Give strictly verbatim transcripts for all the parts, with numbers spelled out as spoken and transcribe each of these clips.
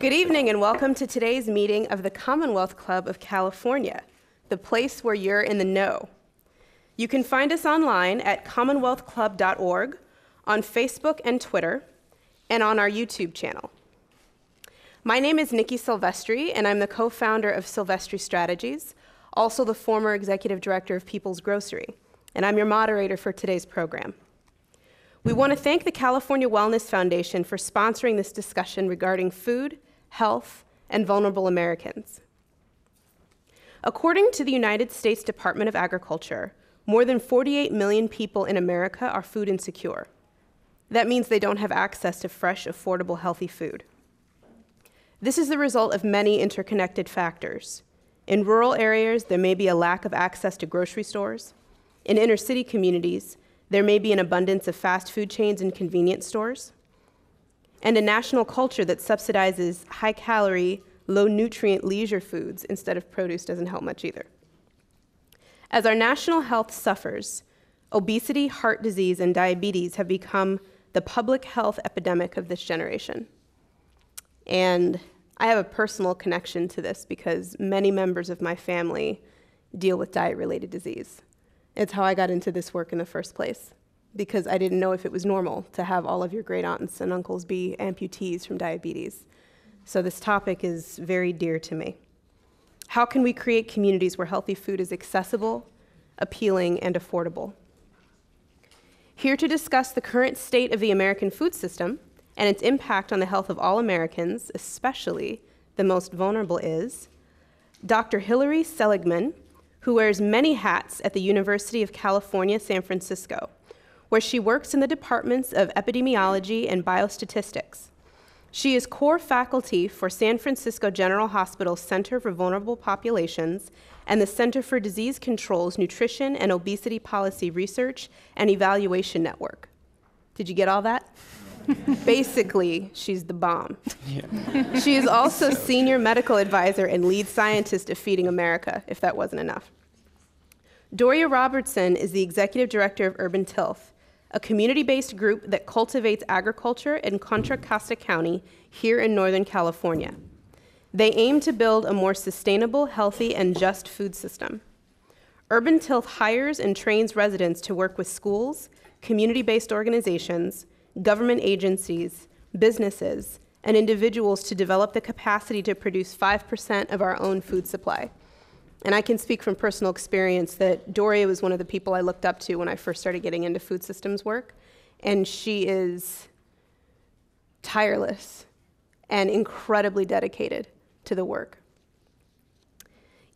Good evening and welcome to today's meeting of the Commonwealth Club of California, the place where you're in the know. You can find us online at commonwealth club dot org, on Facebook and Twitter, and on our YouTube channel. My name is Nikki Silvestri, and I'm the co-founder of Silvestri Strategies, also the former executive director of People's Grocery, and I'm your moderator for today's program. We want to thank the California Wellness Foundation for sponsoring this discussion regarding food, health, and vulnerable Americans. According to the United States Department of Agriculture, more than forty-eight million people in America are food insecure. That means they don't have access to fresh, affordable, healthy food. This is the result of many interconnected factors. In rural areas, there may be a lack of access to grocery stores. In inner city communities, there may be an abundance of fast food chains and convenience stores, and a national culture that subsidizes high-calorie, low-nutrient leisure foods instead of produce doesn't help much either. As our national health suffers, obesity, heart disease, and diabetes have become the public health epidemic of this generation. And I have a personal connection to this because many members of my family deal with diet-related disease. It's how I got into this work in the first place, because I didn't know if it was normal to have all of your great aunts and uncles be amputees from diabetes. So this topic is very dear to me. How can we create communities where healthy food is accessible, appealing, and affordable? Here to discuss the current state of the American food system and its impact on the health of all Americans, especially the most vulnerable, is Doctor Hilary Seligman, who wears many hats at the University of California, San Francisco, where she works in the departments of epidemiology and biostatistics. She is core faculty for San Francisco General Hospital's Center for Vulnerable Populations and the Center for Disease Control's Nutrition and Obesity Policy Research and Evaluation Network. Did you get all that? Basically, she's the bomb. Yeah. She is also senior medical advisor and lead scientist of Feeding America, if that wasn't enough. Doria Robinson is the executive director of Urban Tilth, a community-based group that cultivates agriculture in Contra Costa County here in Northern California. They aim to build a more sustainable, healthy, and just food system. Urban Tilth hires and trains residents to work with schools, community-based organizations, government agencies, businesses, and individuals to develop the capacity to produce five percent of our own food supply. And I can speak from personal experience that Doria was one of the people I looked up to when I first started getting into food systems work, and she is tireless and incredibly dedicated to the work.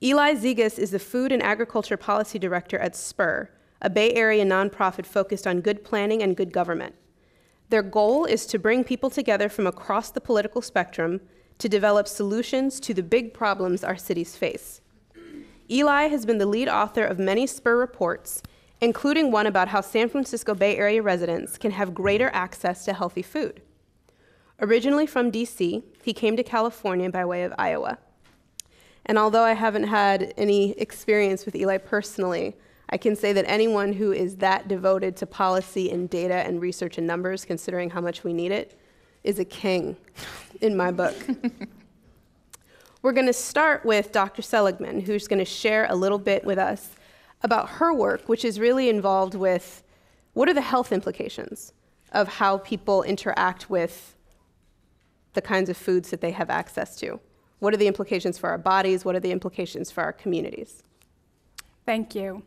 Eli Zigas is the Food and Agriculture Policy Director at SPUR, a Bay Area nonprofit focused on good planning and good government. Their goal is to bring people together from across the political spectrum to develop solutions to the big problems our cities face. Eli has been the lead author of many SPUR reports, including one about how San Francisco Bay Area residents can have greater access to healthy food. Originally from D C, he came to California by way of Iowa. And although I haven't had any experience with Eli personally, I can say that anyone who is that devoted to policy and data and research and numbers, considering how much we need it, is a king in my book. We're going to start with Doctor Seligman, who's going to share a little bit with us about her work, which is really involved with what are the health implications of how people interact with the kinds of foods that they have access to. What are the implications for our bodies? What are the implications for our communities? Thank you.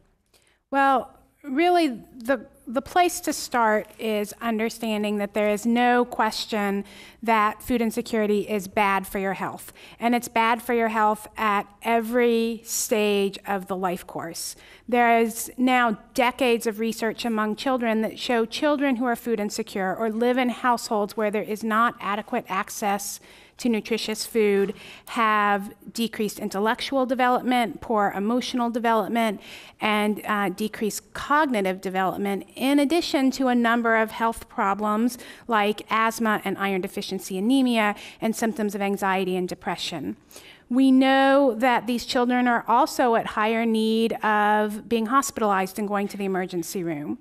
Well, really, the, the place to start is understanding that there is no question that food insecurity is bad for your health. And it's bad for your health at every stage of the life course. There is now decades of research among children that show children who are food insecure or live in households where there is not adequate access to nutritious food have decreased intellectual development, poor emotional development, and uh, decreased cognitive development, in addition to a number of health problems like asthma and iron deficiency anemia and symptoms of anxiety and depression. We know that these children are also at higher need of being hospitalized and going to the emergency room.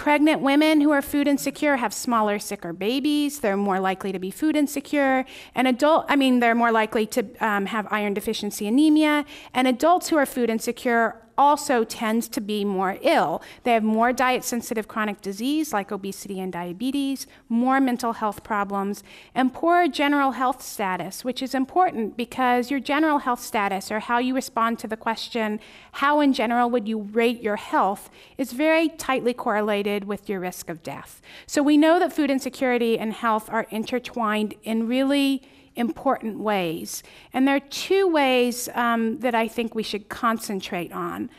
Pregnant women who are food insecure have smaller, sicker babies. They're more likely to be food insecure. And adult, I mean, they're more likely to um, have iron deficiency anemia. And adults who are food insecure also tends to be more ill. They have more diet-sensitive chronic disease like obesity and diabetes, more mental health problems, and poorer general health status, which is important because your general health status, or how you respond to the question, how in general would you rate your health, is very tightly correlated with your risk of death. So we know that food insecurity and health are intertwined in really important ways. And there are two ways um, that I think we should concentrate on.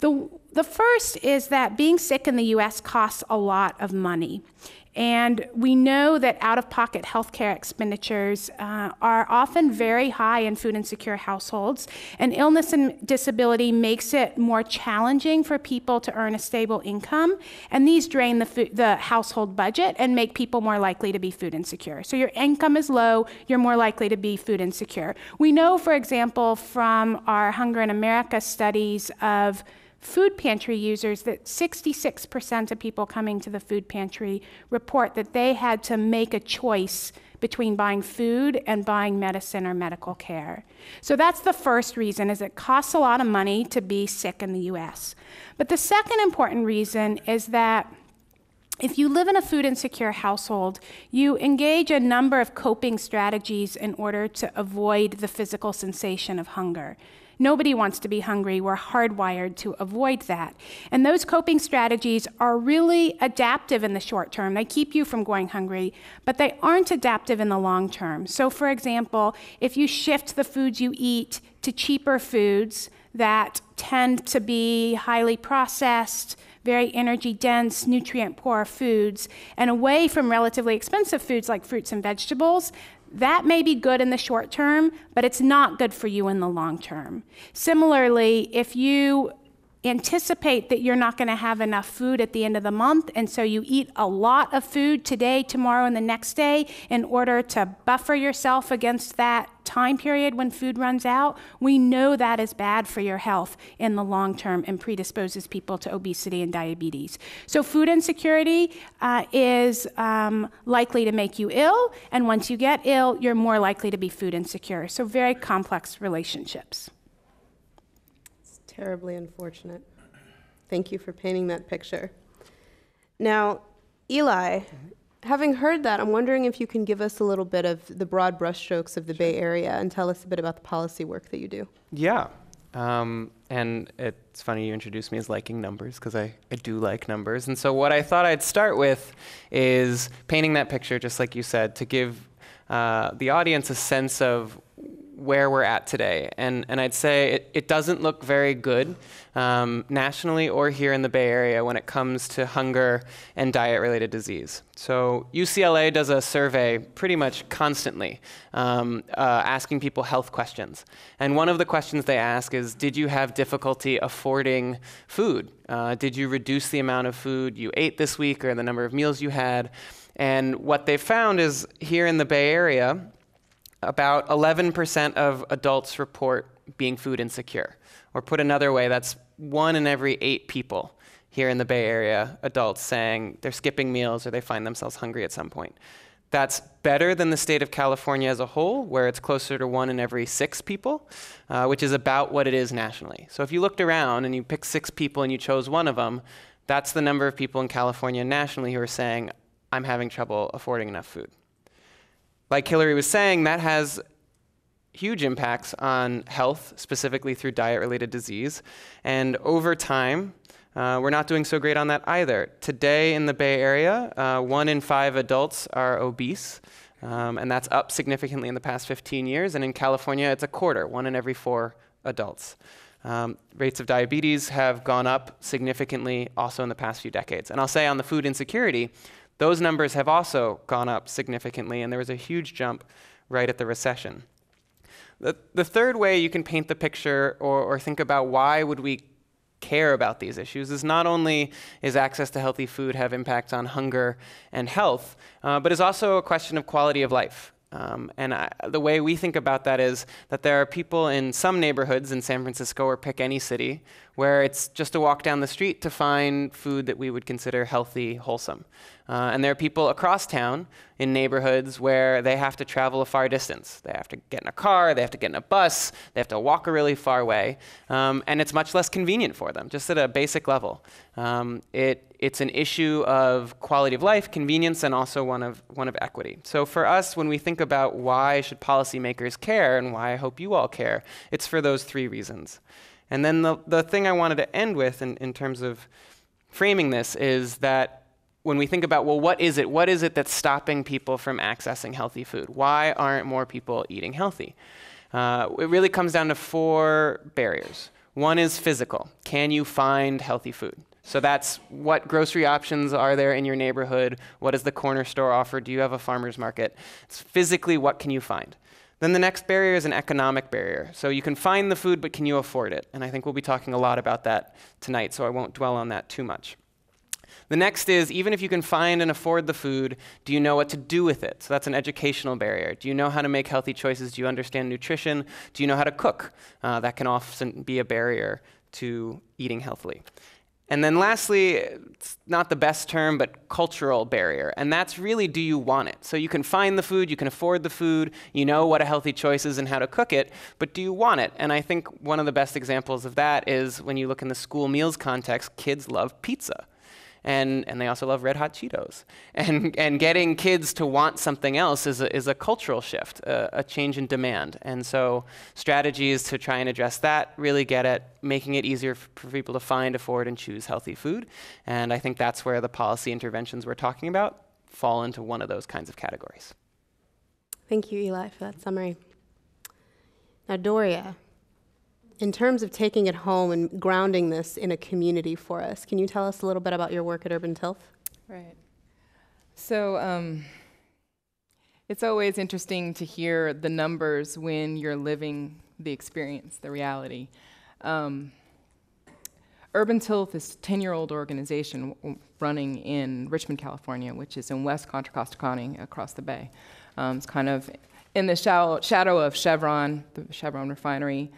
The, the first is that being sick in the U S costs a lot of money. And we know that out-of-pocket healthcare expenditures uh, are often very high in food insecure households, and illness and disability makes it more challenging for people to earn a stable income, and these drain the, food, the household budget and make people more likely to be food insecure. So your income is low, you're more likely to be food insecure. We know, for example, from our Hunger in America studies of food pantry users that sixty-six percent of people coming to the food pantry report that they had to make a choice between buying food and buying medicine or medical care. So that's the first reason, is it costs a lot of money to be sick in the U S. But the second important reason is that if you live in a food insecure household, you engage a number of coping strategies in order to avoid the physical sensation of hunger. Nobody wants to be hungry. We're hardwired to avoid that. And those coping strategies are really adaptive in the short term. They keep you from going hungry, but they aren't adaptive in the long term. So for example, if you shift the foods you eat to cheaper foods that tend to be highly processed, very energy-dense, nutrient-poor foods, and away from relatively expensive foods like fruits and vegetables, that may be good in the short term, but it's not good for you in the long term. Similarly, if you anticipate that you're not going to have enough food at the end of the month, and so you eat a lot of food today, tomorrow, and the next day in order to buffer yourself against that time period when food runs out, we know that is bad for your health in the long term and predisposes people to obesity and diabetes. So food insecurity uh, is um, likely to make you ill, and once you get ill, you're more likely to be food insecure. So very complex relationships. Terribly unfortunate. Thank you for painting that picture. Now, Eli, having heard that, I'm wondering if you can give us a little bit of the broad brushstrokes of the Bay Area and tell us a bit about the policy work that you do. Yeah, um, and it's funny you introduced me as liking numbers, because I, I do like numbers. And so what I thought I'd start with is painting that picture, just like you said, to give uh, the audience a sense of where we're at today. And, and I'd say it, it doesn't look very good um, nationally or here in the Bay Area when it comes to hunger and diet-related disease. So U C L A does a survey pretty much constantly um, uh, asking people health questions. And one of the questions they ask is, did you have difficulty affording food? Uh, did you reduce the amount of food you ate this week or the number of meals you had? And what they found is here in the Bay Area, about eleven percent of adults report being food insecure. Or put another way, that's one in every eight people here in the Bay Area, adults saying they're skipping meals or they find themselves hungry at some point. That's better than the state of California as a whole, where it's closer to one in every six people, uh, which is about what it is nationally. So if you looked around and you picked six people and you chose one of them, that's the number of people in California nationally who are saying, I'm having trouble affording enough food. Like Hilary was saying, that has huge impacts on health, specifically through diet-related disease. And over time, uh, we're not doing so great on that either. Today in the Bay Area, uh, one in five adults are obese, um, and that's up significantly in the past fifteen years. And in California, it's a quarter, one in every four adults. Um, rates of diabetes have gone up significantly also in the past few decades. And I'll say on the food insecurity, those numbers have also gone up significantly, and there was a huge jump right at the recession. The, the third way you can paint the picture or, or think about why would we care about these issues is not only is access to healthy food have impacts on hunger and health, uh, but it's also a question of quality of life. Um, and I, the way we think about that is that there are people in some neighborhoods in San Francisco, or pick any city, where it's just a walk down the street to find food that we would consider healthy, wholesome. Uh, and there are people across town in neighborhoods where they have to travel a far distance. They have to get in a car, they have to get in a bus, they have to walk a really far way, um, and it's much less convenient for them, just at a basic level. Um, it, it's an issue of quality of life, convenience, and also one of, one of equity. So for us, when we think about why should policymakers care and why I hope you all care, it's for those three reasons. And then the, the thing I wanted to end with in, in terms of framing this is that when we think about, well, what is it? What is it that's stopping people from accessing healthy food? Why aren't more people eating healthy? Uh, it really comes down to four barriers. One is physical. Can you find healthy food? So that's what grocery options are there in your neighborhood? What does the corner store offer? Do you have a farmer's market? It's physically, what can you find? Then the next barrier is an economic barrier. So you can find the food, but can you afford it? And I think we'll be talking a lot about that tonight, so I won't dwell on that too much. The next is, even if you can find and afford the food, do you know what to do with it? So that's an educational barrier. Do you know how to make healthy choices? Do you understand nutrition? Do you know how to cook? Uh, that can often be a barrier to eating healthily. And then lastly, it's not the best term, but cultural barrier. And that's really, do you want it? So you can find the food, you can afford the food, you know what a healthy choice is and how to cook it, but do you want it? And I think one of the best examples of that is when you look in the school meals context, kids love pizza. And, and they also love Red Hot Cheetos. And, and getting kids to want something else is a, is a cultural shift, a, a change in demand. And so strategies to try and address that really get at making it easier for people to find, afford, and choose healthy food. And I think that's where the policy interventions we're talking about fall into one of those kinds of categories. Thank you, Eli, for that summary. Now, Doria, in terms of taking it home and grounding this in a community for us, can you tell us a little bit about your work at Urban Tilth? Right. So um, it's always interesting to hear the numbers when you're living the experience, the reality. Um, Urban Tilth is a ten-year-old organization w running in Richmond, California, which is in West Contra Costa County across the bay. Um, it's kind of in the shadow, shadow of Chevron, the Chevron refinery.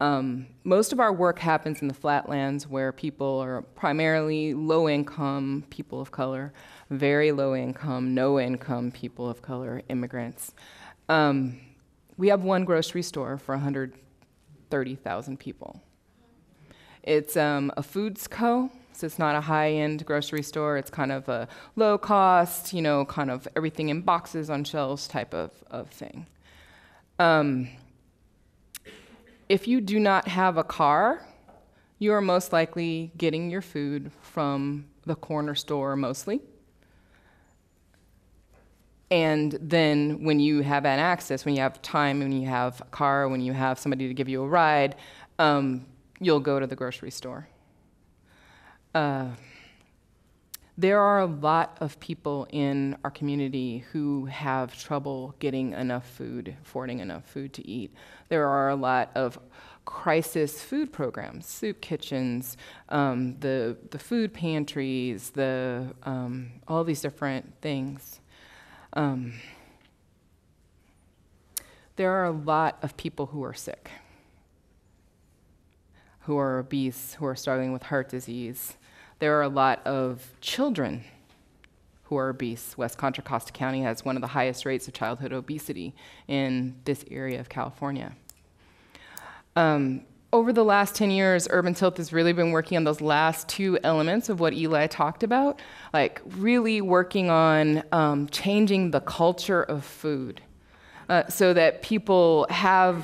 Um, most of our work happens in the flatlands where people are primarily low-income people of color, very low-income, no-income people of color, immigrants. Um, we have one grocery store for one hundred thirty thousand people. It's um, a Foods Co, so it's not a high-end grocery store. It's kind of a low-cost, you know, kind of everything in boxes on shelves type of, of thing. Um, If you do not have a car, you are most likely getting your food from the corner store mostly. And then when you have an access, when you have time, when you have a car, when you have somebody to give you a ride, um, you'll go to the grocery store. Uh, there are a lot of people in our community who have trouble getting enough food, affording enough food to eat. There are a lot of crisis food programs, soup kitchens, um, the, the food pantries, the, um, all these different things. Um, there are a lot of people who are sick, who are obese, who are struggling with heart disease. There are a lot of children who are obese. West Contra Costa County has one of the highest rates of childhood obesity in this area of California. Um, over the last ten years, Urban Tilth has really been working on those last two elements of what Eli talked about, like really working on um, changing the culture of food uh, so that people have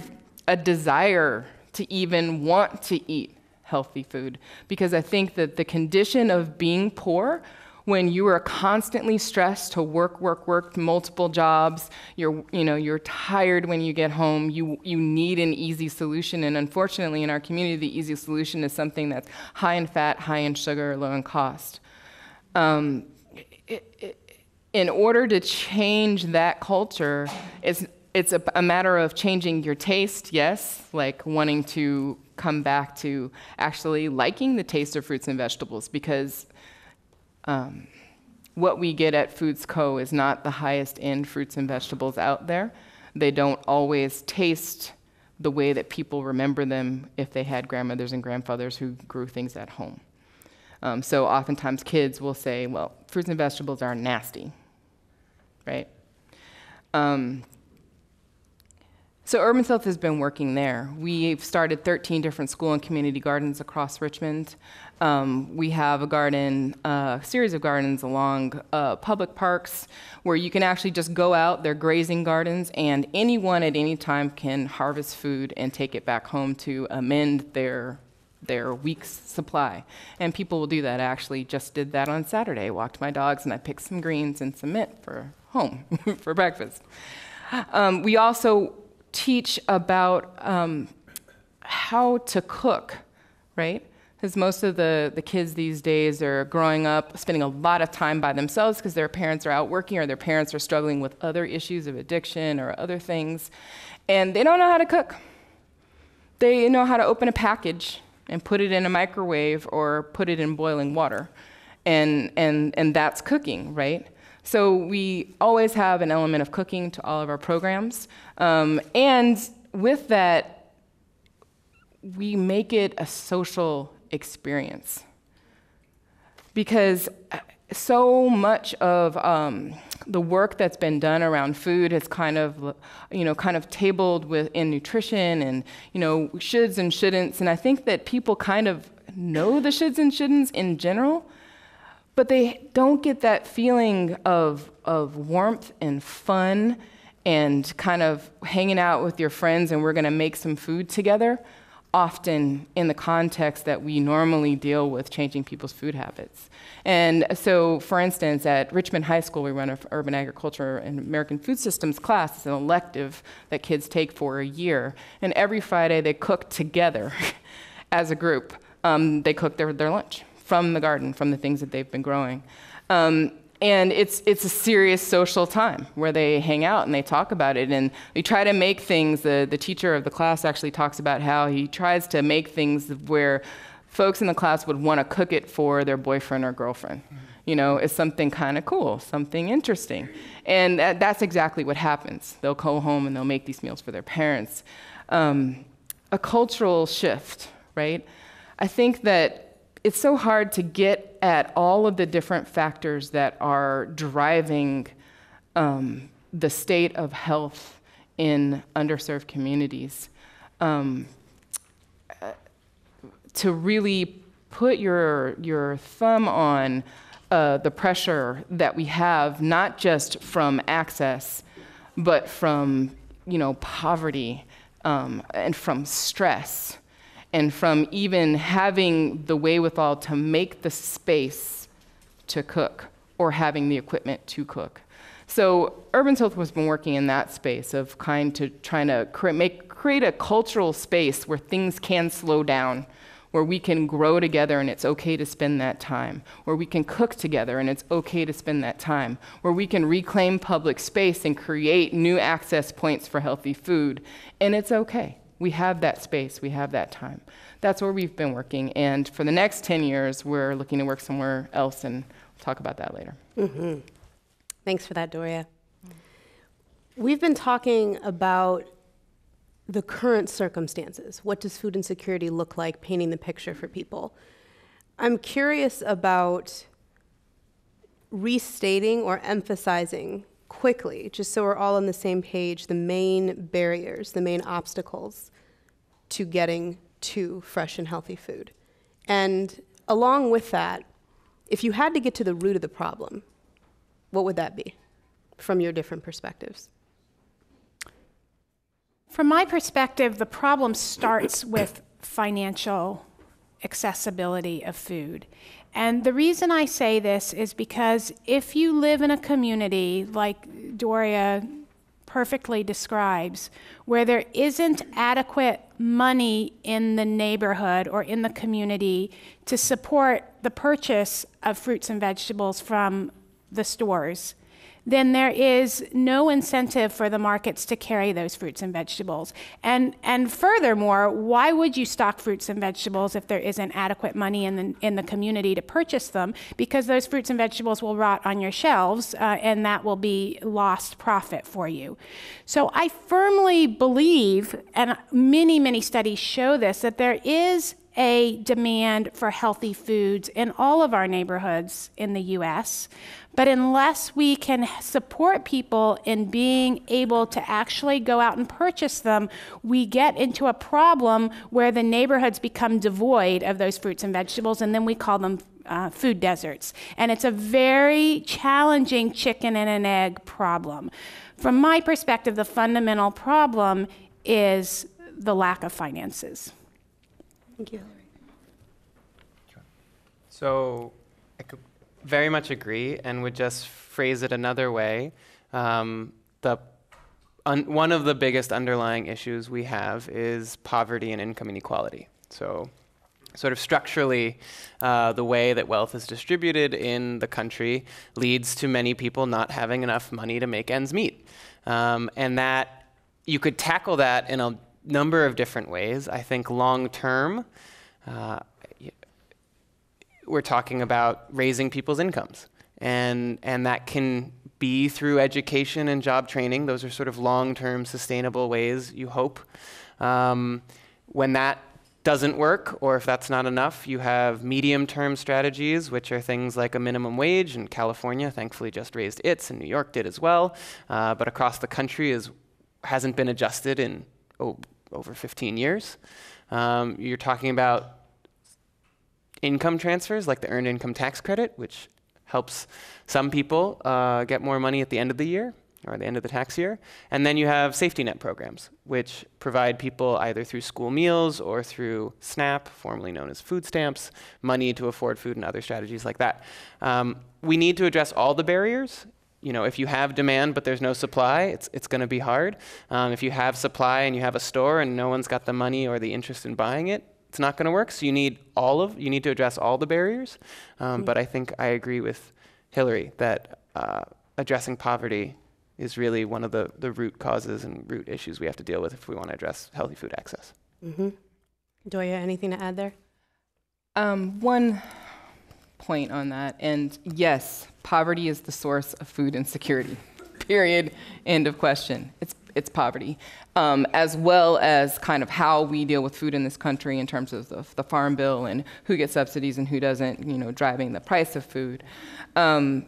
a desire to even want to eat healthy food, because I think that the condition of being poor, when you are constantly stressed to work, work, work, multiple jobs, you're, you know, you're tired when you get home, you, you need an easy solution, and unfortunately in our community, the easy solution is something that's high in fat, high in sugar, low in cost. Um, it, it, in order to change that culture, it's, it's a, a matter of changing your taste, yes, like wanting to come back to actually liking the taste of fruits and vegetables, because um, what we get at Foods Co is not the highest end fruits and vegetables out there. They don't always taste the way that people remember them if they had grandmothers and grandfathers who grew things at home. Um, so oftentimes kids will say, well, fruits and vegetables are nasty, right? Um, so Urban Tilth has been working there. We've started thirteen different school and community gardens across Richmond. Um, we have a garden, uh, a series of gardens along uh, public parks where you can actually just go out. They're grazing gardens, and anyone at any time can harvest food and take it back home to amend their their week's supply. And people will do that. I actually just did that on Saturday. I walked my dogs and I picked some greens and some mint for home for breakfast. Um, we also teach about um, how to cook, right? Because most of the, the kids these days are growing up, spending a lot of time by themselves because their parents are out working or their parents are struggling with other issues of addiction or other things. And they don't know how to cook. They know how to open a package and put it in a microwave or put it in boiling water. And, and, and that's cooking, right? So we always have an element of cooking to all of our programs. Um, and with that, we make it a social experience. Because so much of um, the work that's been done around food has kind of, you know, kind of tabled with in nutrition and, you know, shoulds and shouldn'ts. And I think that people kind of know the shoulds and shouldn'ts in general, but they don't get that feeling of of warmth and fun and kind of hanging out with your friends and we're going to make some food together, often in the context that we normally deal with changing people's food habits. And so, for instance, at Richmond High School, we run an urban agriculture and American food systems class. It's an elective that kids take for a year. And every Friday, they cook together as a group. Um, they cook their, their lunch from the garden, from the things that they've been growing. Um, And it's, it's a serious social time where they hang out and they talk about it and they try to make things. The, the teacher of the class actually talks about how he tries to make things where folks in the class would want to cook it for their boyfriend or girlfriend. Mm-hmm. You know, it's something kind of cool, something interesting. And that, that's exactly what happens. They'll go home and they'll make these meals for their parents. Um, a cultural shift, right? I think that it's so hard to get at all of the different factors that are driving um, the state of health in underserved communities. Um, to really put your, your thumb on uh, the pressure that we have, not just from access, but from, you know, poverty um, and from stress. And from even having the wherewithal to make the space to cook or having the equipment to cook. So Urban Tilth has been working in that space of kind to trying to cre make, create a cultural space where things can slow down, where we can grow together and it's okay to spend that time, where we can cook together and it's okay to spend that time, where we can reclaim public space and create new access points for healthy food, and it's okay. We have that space, we have that time. That's where we've been working, and for the next ten years, we're looking to work somewhere else, and we'll talk about that later. Mm-hmm. Thanks for that, Doria. We've been talking about the current circumstances. What does food insecurity look like, painting the picture for people? I'm curious about restating or emphasizing quickly, just so we're all on the same page, the main barriers, the main obstacles to getting to fresh and healthy food. And along with that, if you had to get to the root of the problem, what would that be from your different perspectives? From my perspective, the problem starts with financial accessibility of food. And the reason I say this is because if you live in a community like Doria perfectly describes, where there isn't adequate money in the neighborhood or in the community to support the purchase of fruits and vegetables from the stores, then there is no incentive for the markets to carry those fruits and vegetables. And, and furthermore, why would you stock fruits and vegetables if there isn't adequate money in the, in the community to purchase them? Because those fruits and vegetables will rot on your shelves, uh, and that will be lost profit for you. So I firmly believe, and many, many studies show this, that there is a demand for healthy foods in all of our neighborhoods in the U S, but unless we can support people in being able to actually go out and purchase them, we get into a problem where the neighborhoods become devoid of those fruits and vegetables, and then we call them uh, food deserts. And it's a very challenging chicken and an egg problem. From my perspective, the fundamental problem is the lack of finances. Thank you. So I could very much agree and would just phrase it another way. Um, the, un, one of the biggest underlying issues we have is poverty and income inequality. So sort of structurally, uh, the way that wealth is distributed in the country leads to many people not having enough money to make ends meet. Um, and that you could tackle that in a number of different ways. I think long term, uh, we're talking about raising people's incomes. And, and that can be through education and job training. Those are sort of long-term sustainable ways, you hope. Um, when that doesn't work, or if that's not enough, you have medium-term strategies, which are things like a minimum wage, and California thankfully just raised its, and New York did as well. Uh, but across the country is, hasn't been adjusted in Oh, over fifteen years. Um, you're talking about income transfers, like the Earned Income Tax Credit, which helps some people uh, get more money at the end of the year, or the end of the tax year. And then you have safety net programs, which provide people either through school meals or through SNAP, formerly known as food stamps, money to afford food and other strategies like that. Um, we need to address all the barriers. You know, if you have demand but there's no supply, it's, it's going to be hard. Um, if you have supply and you have a store and no one's got the money or the interest in buying it, it's not going to work. So you need all of, you need to address all the barriers. Um, but I think I agree with Hilary that uh, addressing poverty is really one of the, the root causes and root issues we have to deal with if we want to address healthy food access. Mm-hmm. Doria, anything to add there? Um, one point on that, and yes, poverty is the source of food insecurity, period, end of question. It's, it's poverty, um, as well as kind of how we deal with food in this country in terms of the, the farm bill and who gets subsidies and who doesn't, you know, driving the price of food. Um,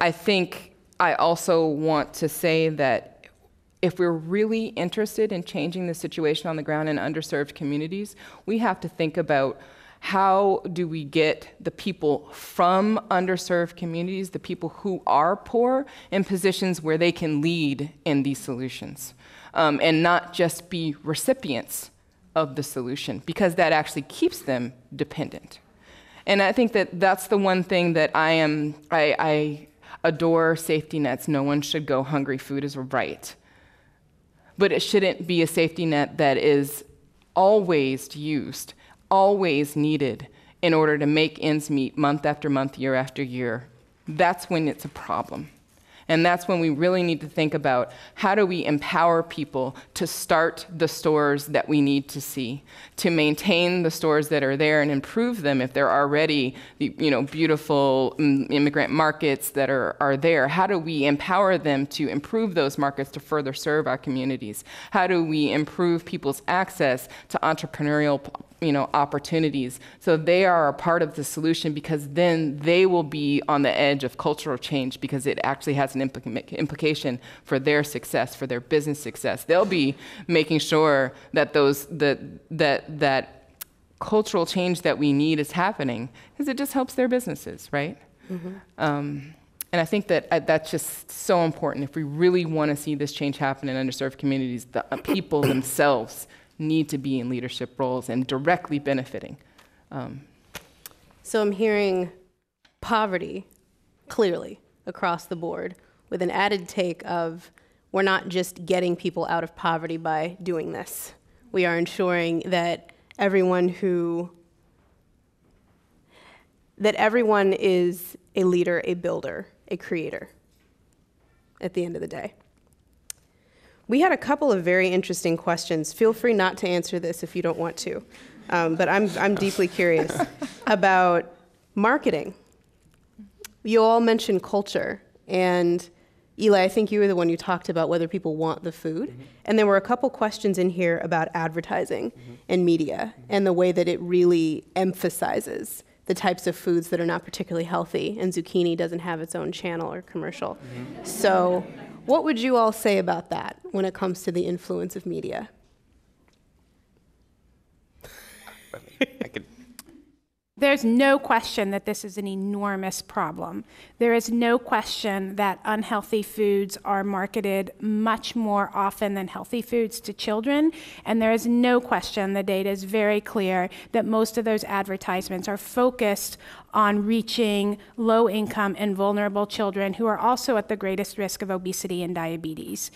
I think I also want to say that if we're really interested in changing the situation on the ground in underserved communities, we have to think about how do we get the people from underserved communities, the people who are poor, in positions where they can lead in these solutions, um, and not just be recipients of the solution, because that actually keeps them dependent. And I think that that's the one thing that I am, I, I adore safety nets. No one should go hungry. Food is a right. But it shouldn't be a safety net that is always used, always needed in order to make ends meet month after month, year after year. That's when it's a problem. And that's when we really need to think about how do we empower people to start the stores that we need to see, to maintain the stores that are there and improve them if they're already, you know, beautiful immigrant markets that are, are there. How do we empower them to improve those markets to further serve our communities? How do we improve people's access to entrepreneurial, you know, opportunities so they are a part of the solution, because then they will be on the edge of cultural change, because it actually has an implica- implication for their success, for their business success. They'll be making sure that those that that that cultural change that we need is happening, because it just helps their businesses, right? Mm-hmm. um, And I think that uh, that's just so important. If we really want to see this change happen in underserved communities, the uh, people themselves need to be in leadership roles and directly benefiting. Um. So I'm hearing poverty clearly across the board, with an added take of, we're not just getting people out of poverty by doing this. We are ensuring that everyone who, that everyone is a leader, a builder, a creator. at the end of the day. We had a couple of very interesting questions. Feel free not to answer this if you don't want to. Um, but I'm, I'm deeply curious about marketing. You all mentioned culture. And Eli, I think you were the one who talked about whether people want the food. Mm-hmm. And there were a couple questions in here about advertising mm-hmm. and media mm-hmm. and the way that it really emphasizes the types of foods that are not particularly healthy. And zucchini doesn't have its own channel or commercial. Mm-hmm. So what would you all say about that when it comes to the influence of media? I could. There's no question that this is an enormous problem. There is no question that unhealthy foods are marketed much more often than healthy foods to children. And there is no question, the data is very clear, that most of those advertisements are focused on reaching low-income and vulnerable children who are also at the greatest risk of obesity and diabetes.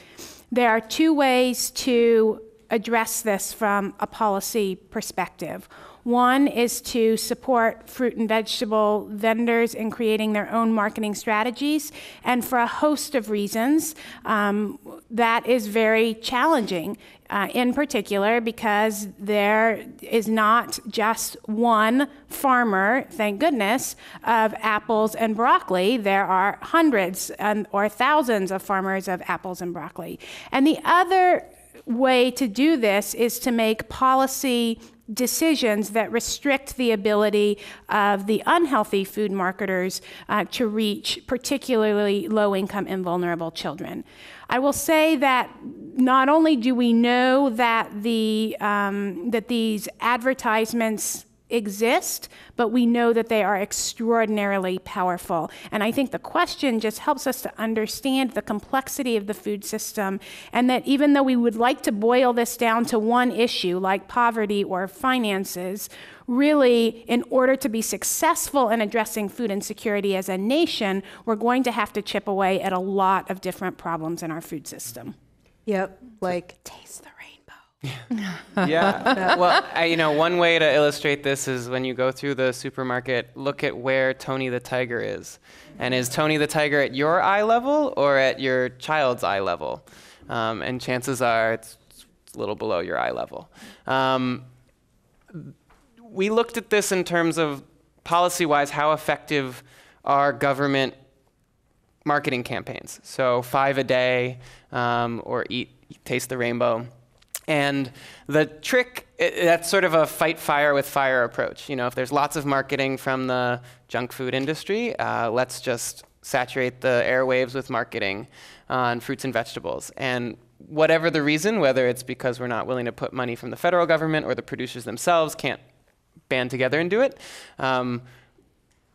There are two ways to address this from a policy perspective. One is to support fruit and vegetable vendors in creating their own marketing strategies. And for a host of reasons, um, that is very challenging, uh, in particular because there is not just one farmer, thank goodness, of apples and broccoli. There are hundreds and, or thousands of farmers of apples and broccoli. And the other way to do this is to make policy decisions that restrict the ability of the unhealthy food marketers uh, to reach particularly low-income and vulnerable children. I will say that not only do we know that the um, that these advertisements exist, but we know that they are extraordinarily powerful. And I think the question just helps us to understand the complexity of the food system, and that even though we would like to boil this down to one issue like poverty or finances, really, in order to be successful in addressing food insecurity as a nation, we're going to have to chip away at a lot of different problems in our food system. Yep, like taste the rain. Yeah. Well, I, you know, one way to illustrate this is when you go through the supermarket, look at where Tony the Tiger is. And is Tony the Tiger at your eye level or at your child's eye level? Um, and chances are it's, it's a little below your eye level. Um, we looked at this in terms of policy-wise, how effective are government marketing campaigns? So five a day um, or eat, taste the rainbow. And the trick, it, that's sort of a fight fire with fire approach. You know, if there's lots of marketing from the junk food industry, uh, let's just saturate the airwaves with marketing on fruits and vegetables. And whatever the reason, whether it's because we're not willing to put money from the federal government or the producers themselves can't band together and do it, um,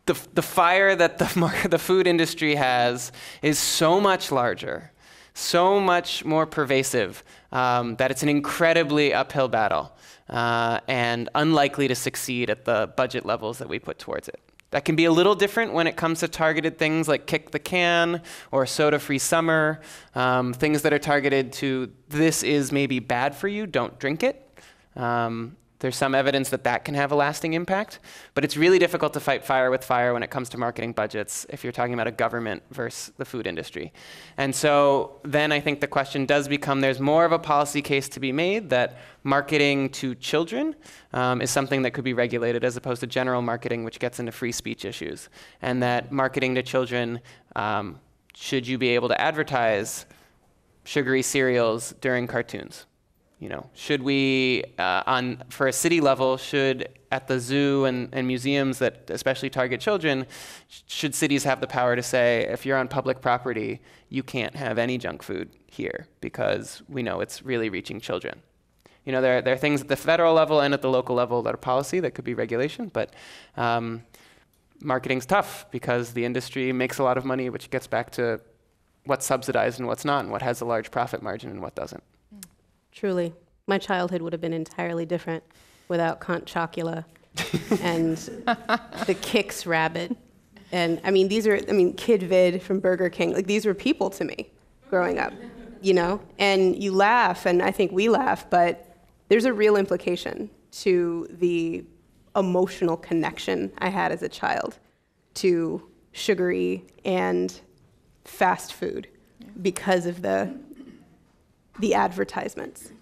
the, the fire that the, mar- the food industry has is so much larger, so much more pervasive um, that it's an incredibly uphill battle uh, and unlikely to succeed at the budget levels that we put towards it. That can be a little different when it comes to targeted things like Kick the Can or Soda-Free Summer, um, things that are targeted to this is maybe bad for you, don't drink it. Um, there's some evidence that that can have a lasting impact, but it's really difficult to fight fire with fire when it comes to marketing budgets if you're talking about a government versus the food industry. And so then I think the question does become there's more of a policy case to be made that marketing to children um, is something that could be regulated as opposed to general marketing, which gets into free speech issues. And that marketing to children, um, should you be able to advertise sugary cereals during cartoons? You know, should we, uh, on for a city level, should at the zoo and, and museums that especially target children, sh should cities have the power to say, if you're on public property, you can't have any junk food here because we know it's really reaching children. You know, there, there are things at the federal level and at the local level that are policy that could be regulation, but um, marketing's tough because the industry makes a lot of money, which gets back to what's subsidized and what's not, and what has a large profit margin and what doesn't. Truly, my childhood would have been entirely different without Count Chocula and the Kix rabbit. And I mean, these are, I mean, Kid Vid from Burger King, like these were people to me growing up, you know? And you laugh, and I think we laugh, but there's a real implication to the emotional connection I had as a child to sugary and fast food. Yeah. because of the, the advertisements?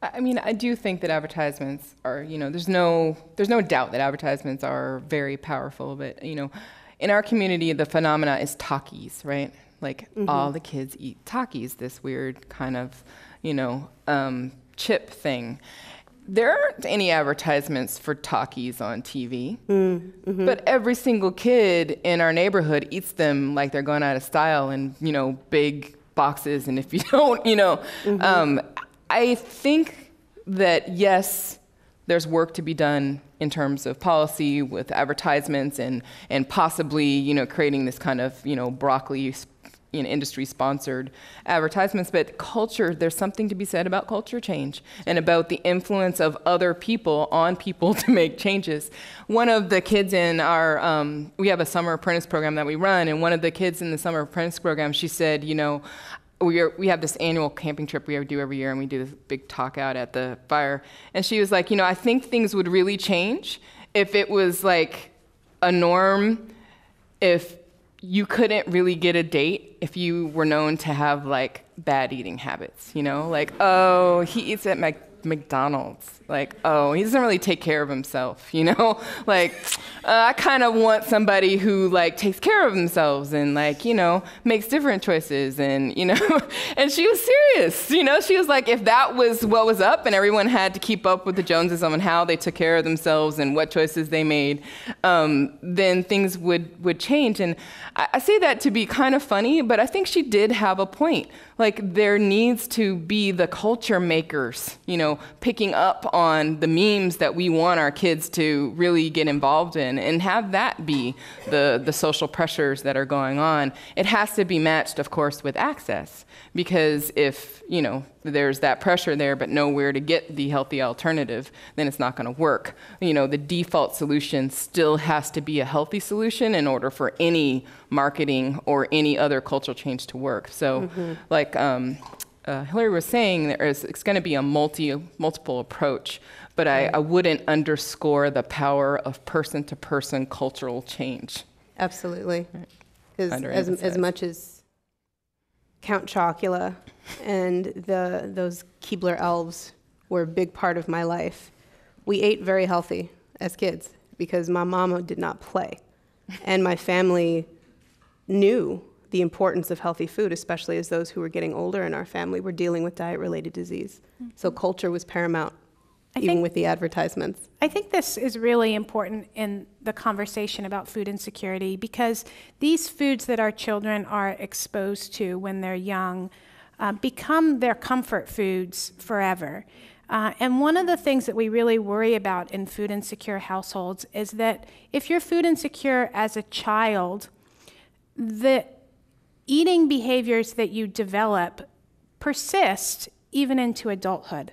I mean, I do think that advertisements are, you know, there's no, there's no doubt that advertisements are very powerful, but, you know, in our community, the phenomena is Takis, right? Like, mm-hmm. all the kids eat Takis, this weird kind of, you know, um, chip thing. There aren't any advertisements for Takis on T V, mm-hmm. but every single kid in our neighborhood eats them like they're going out of style in, you know, big boxes, and if you don't, you know. Mm-hmm. um, I think that, yes, there's work to be done in terms of policy with advertisements and, and possibly, you know, creating this kind of, you know, broccoli in industry-sponsored advertisements, but culture, there's something to be said about culture change and about the influence of other people on people to make changes. One of the kids in our, um, we have a summer apprentice program that we run, and one of the kids in the summer apprentice program, she said, you know, We, are, we have this annual camping trip we do every year, and we do this big talk out at the fire. And she was like, you know, I think things would really change if it was like a norm, if you couldn't really get a date if you were known to have like bad eating habits, you know? Like, oh, he eats at Mac McDonald's. Like, oh, he doesn't really take care of himself, you know? Like, uh, I kind of want somebody who, like, takes care of themselves and, like, you know, makes different choices and, you know, and she was serious, you know? She was like, if that was what was up and everyone had to keep up with the Joneses on how they took care of themselves and what choices they made, um, then things would, would change. And I, I say that to be kind of funny, but I think she did have a point. Like, there needs to be the culture makers, you know, picking up on the memes that we want our kids to really get involved in and have that be the, the social pressures that are going on. It has to be matched, of course, with access, because if, you know, there's that pressure there but nowhere to get the healthy alternative, then it's not gonna work. You know, the default solution still has to be a healthy solution in order for any marketing or any other cultural change to work. So, mm-hmm. like um, uh, Hilary was saying, there is, it's gonna be a multi, multiple approach, but right. I, I wouldn't underscore the power of person-to-person cultural change. Absolutely, right. as, as much as Count Chocula and the, those Keebler elves were a big part of my life. We ate very healthy as kids because my mama did not play. And my family knew the importance of healthy food, especially as those who were getting older in our family were dealing with diet-related disease. So culture was paramount, I even think, with the advertisements. I think this is really important in the conversation about food insecurity, because these foods that our children are exposed to when they're young uh, become their comfort foods forever. Uh, and one of the things that we really worry about in food insecure households is that if you're food insecure as a child, the eating behaviors that you develop persist even into adulthood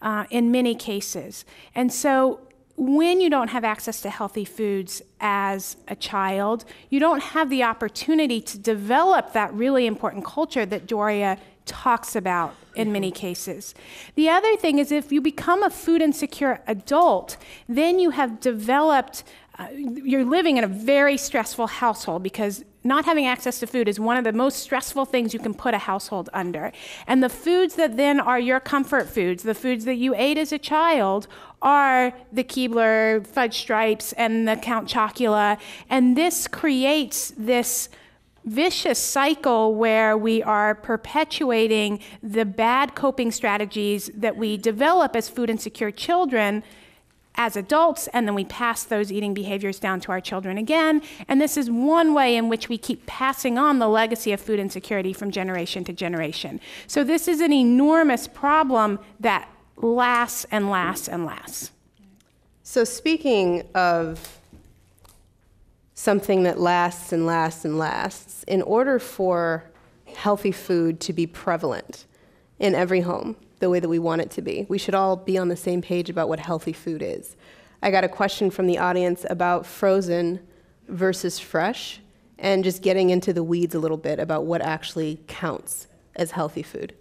uh, in many cases. And so when you don't have access to healthy foods as a child, you don't have the opportunity to develop that really important culture that Doria talks about in many cases. The other thing is, if you become a food insecure adult, then you have developed, uh, you're living in a very stressful household, because not having access to food is one of the most stressful things you can put a household under. And the foods that then are your comfort foods, the foods that you ate as a child, are the Keebler fudge stripes and the Count Chocula. And this creates this vicious cycle where we are perpetuating the bad coping strategies that we develop as food insecure children as adults, and then we pass those eating behaviors down to our children again. And this is one way in which we keep passing on the legacy of food insecurity from generation to generation. So this is an enormous problem that lasts and lasts and lasts. So speaking of something that lasts and lasts and lasts, in order for healthy food to be prevalent in every home, the way that we want it to be, we should all be on the same page about what healthy food is. I got a question from the audience about frozen versus fresh, and just getting into the weeds a little bit about what actually counts as healthy food.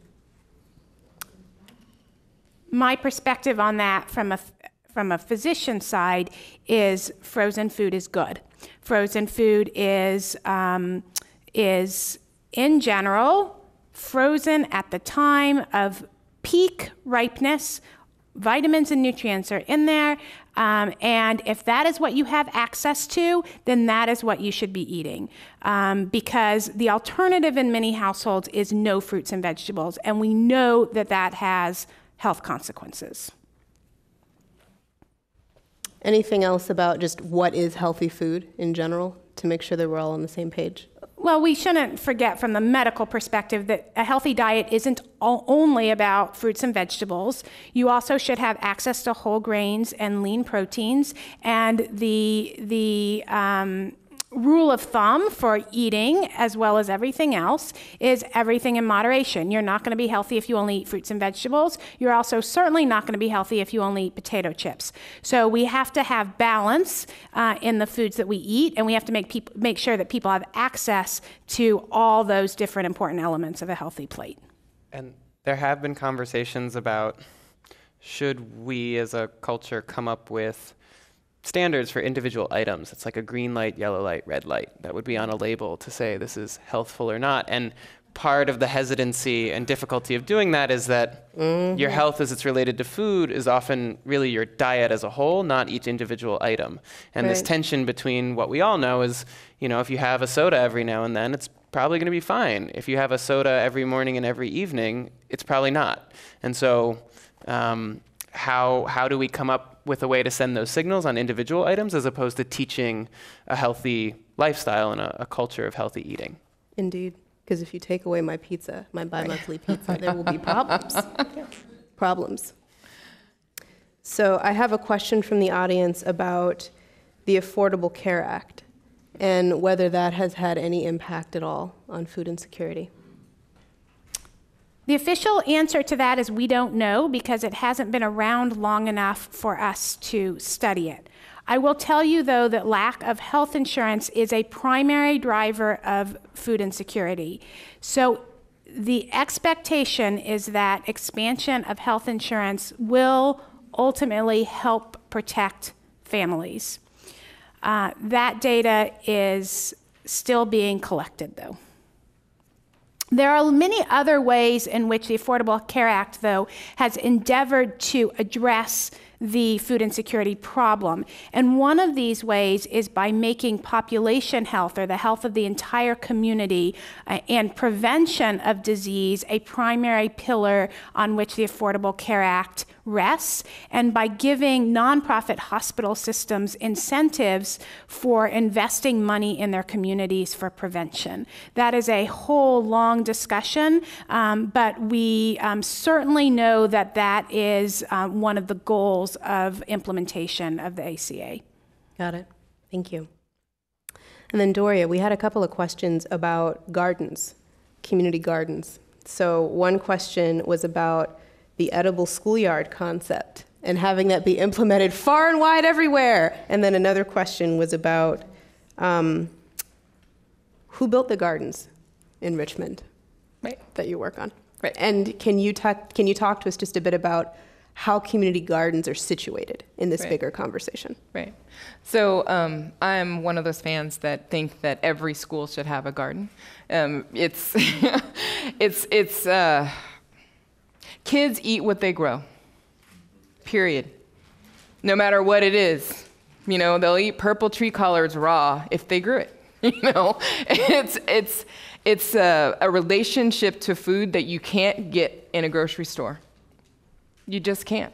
My perspective on that from a, from a physician side is frozen food is good. Frozen food is, um, is in general, frozen at the time of peak ripeness. Vitamins and nutrients are in there, um, and if that is what you have access to, then that is what you should be eating, um, because the alternative in many households is no fruits and vegetables, and we know that that has health consequences. Anything else about just what is healthy food in general to make sure that we're all on the same page? Well, we shouldn't forget from the medical perspective that a healthy diet isn't all, only about fruits and vegetables. You also should have access to whole grains and lean proteins. And the, the um, rule of thumb for eating, as well as everything else, is everything in moderation. You're not going to be healthy if you only eat fruits and vegetables. You're also certainly not going to be healthy if you only eat potato chips. So we have to have balance uh, in the foods that we eat, and we have to make people make sure that people have access to all those different important elements of a healthy plate. And there have been conversations about, should we as a culture come up with standards for individual items? It's like a green light, yellow light, red light that would be on a label to say this is healthful or not. And part of the hesitancy and difficulty of doing that is that mm-hmm. your health as it's related to food is often really your diet as a whole, not each individual item. And right. this tension between what we all know is, you know, if you have a soda every now and then, it's probably going to be fine. If you have a soda every morning and every evening, it's probably not. And so um, how, how do we come up with a way to send those signals on individual items as opposed to teaching a healthy lifestyle and a, a culture of healthy eating? Indeed, because if you take away my pizza, my bi-monthly pizza, there will be problems. Problems. So I have a question from the audience about the Affordable Care Act and whether that has had any impact at all on food insecurity. The official answer to that is we don't know, because it hasn't been around long enough for us to study it. I will tell you, though, that lack of health insurance is a primary driver of food insecurity. So the expectation is that expansion of health insurance will ultimately help protect families. Uh, that data is still being collected, though. There are many other ways in which the Affordable Care Act, though, has endeavored to address the food insecurity problem. And one of these ways is by making population health, or the health of the entire community, uh, and prevention of disease a primary pillar on which the Affordable Care Act rests, and by giving nonprofit hospital systems incentives for investing money in their communities for prevention. That is a whole long discussion, um, but we um, certainly know that that is uh, one of the goals of implementation of the A C A. Got it. Thank you. And then Doria, we had a couple of questions about gardens, community gardens. So one question was about the edible schoolyard concept and having that be implemented far and wide everywhere. And then another question was about um, who built the gardens in Richmond, right, that you work on. Right. And can you talk, can you talk to us just a bit about how community gardens are situated in this right. bigger conversation? Right. So um, I'm one of those fans that think that every school should have a garden. Um, it's, it's, it's, uh, kids eat what they grow, period. No matter what it is, you know, they'll eat purple tree collards raw if they grew it, you know? It's, it's, it's a, a relationship to food that you can't get in a grocery store. You just can't.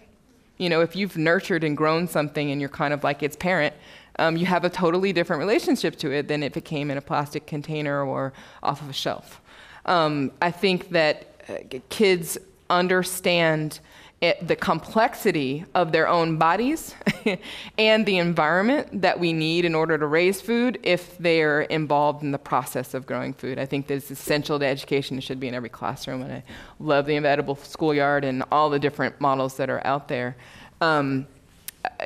You know, if you've nurtured and grown something and you're kind of like its parent, um, you have a totally different relationship to it than if it came in a plastic container or off of a shelf. Um, I think that uh, kids understand it, the complexity of their own bodies and the environment that we need in order to raise food if they're involved in the process of growing food. I think that's essential to education. It should be in every classroom, and I love the edible schoolyard and all the different models that are out there. Um,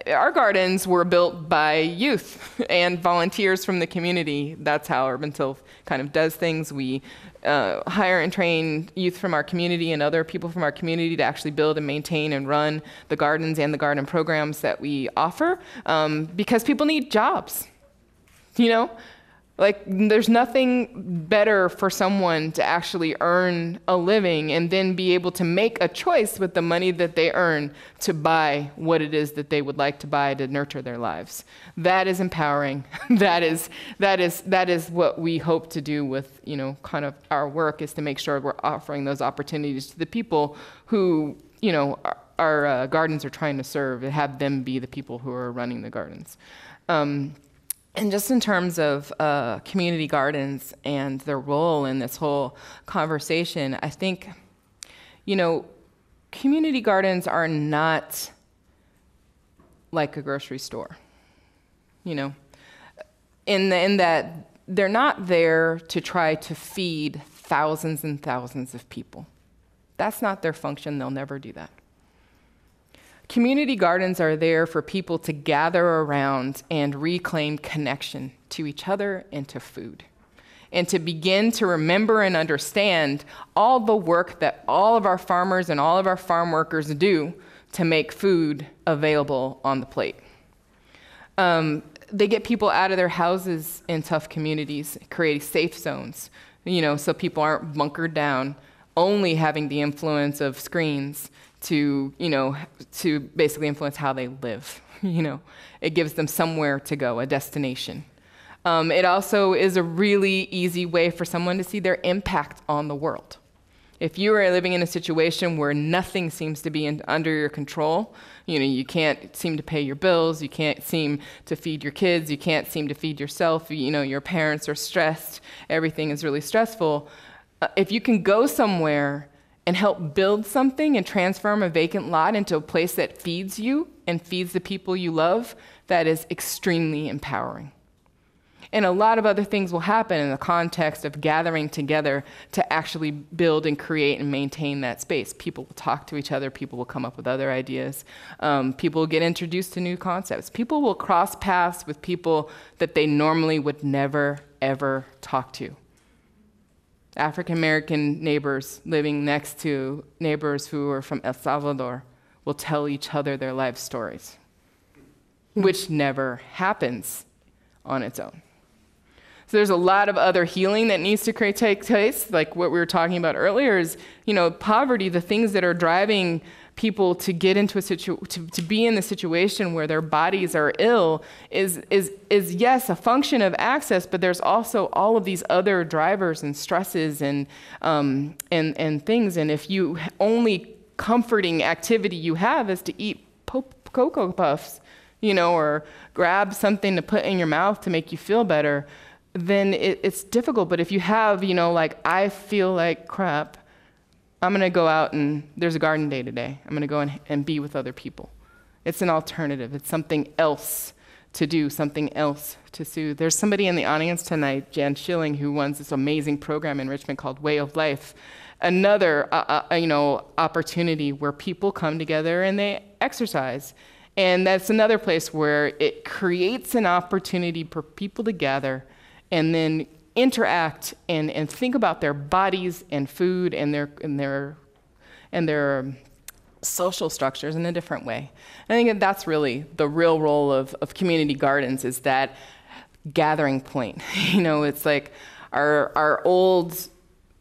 our gardens were built by youth and volunteers from the community. That's how Urban Tilth kind of does things. We Uh, hire and train youth from our community and other people from our community to actually build and maintain and run the gardens and the garden programs that we offer, um, because people need jobs. You know, Like, there's nothing better for someone to actually earn a living and then be able to make a choice with the money that they earn to buy what it is that they would like to buy to nurture their lives. That is empowering. That is, that is, that is what we hope to do with, you know, kind of our work, is to make sure we're offering those opportunities to the people who, you know, our, our uh, gardens are trying to serve, and have them be the people who are running the gardens. Um, And just in terms of uh, community gardens and their role in this whole conversation, I think, you know, community gardens are not like a grocery store, you know, in, the, in that they're not there to try to feed thousands and thousands of people. That's not their function. They'll never do that. Community gardens are there for people to gather around and reclaim connection to each other and to food, and to begin to remember and understand all the work that all of our farmers and all of our farm workers do to make food available on the plate. Um, they get people out of their houses in tough communities, creating safe zones, you know, so people aren't bunkered down, only having the influence of screens to, you know, to basically influence how they live, you know. It gives them somewhere to go, a destination. Um, it also is a really easy way for someone to see their impact on the world. If you are living in a situation where nothing seems to be in, under your control, you know, you can't seem to pay your bills, you can't seem to feed your kids, you can't seem to feed yourself, you know, your parents are stressed, everything is really stressful. Uh, if you can go somewhere and help build something and transform a vacant lot into a place that feeds you and feeds the people you love, that is extremely empowering. And a lot of other things will happen in the context of gathering together to actually build and create and maintain that space. People will talk to each other. People will come up with other ideas. Um, people will get introduced to new concepts. People will cross paths with people that they normally would never, ever talk to. African-American neighbors living next to neighbors who are from El Salvador will tell each other their life stories, which never happens on its own. So there's a lot of other healing that needs to create, take place, like what we were talking about earlier is, you know, poverty, the things that are driving people to get into a situ to, to be in the situation where their bodies are ill is, is, is yes, a function of access, but there's also all of these other drivers and stresses and, um, and, and things. And if you only comforting activity you have is to eat po Cocoa Puffs, you know, or grab something to put in your mouth to make you feel better, then it, it's difficult. But if you have, you know, like, I feel like crap, I'm gonna go out and there's a garden day today. I'm gonna go and, and be with other people. It's an alternative. It's something else to do, something else to soothe. There's somebody in the audience tonight, Jan Schilling, who runs this amazing program in Richmond called Way of Life. Another, uh, uh, you know, opportunity where people come together and they exercise. And that's another place where it creates an opportunity for people to gather and then interact and, and think about their bodies and food and their, and their, and their social structures in a different way. And I think that that's really the real role of, of community gardens, is that gathering point. You know, it's like our, our old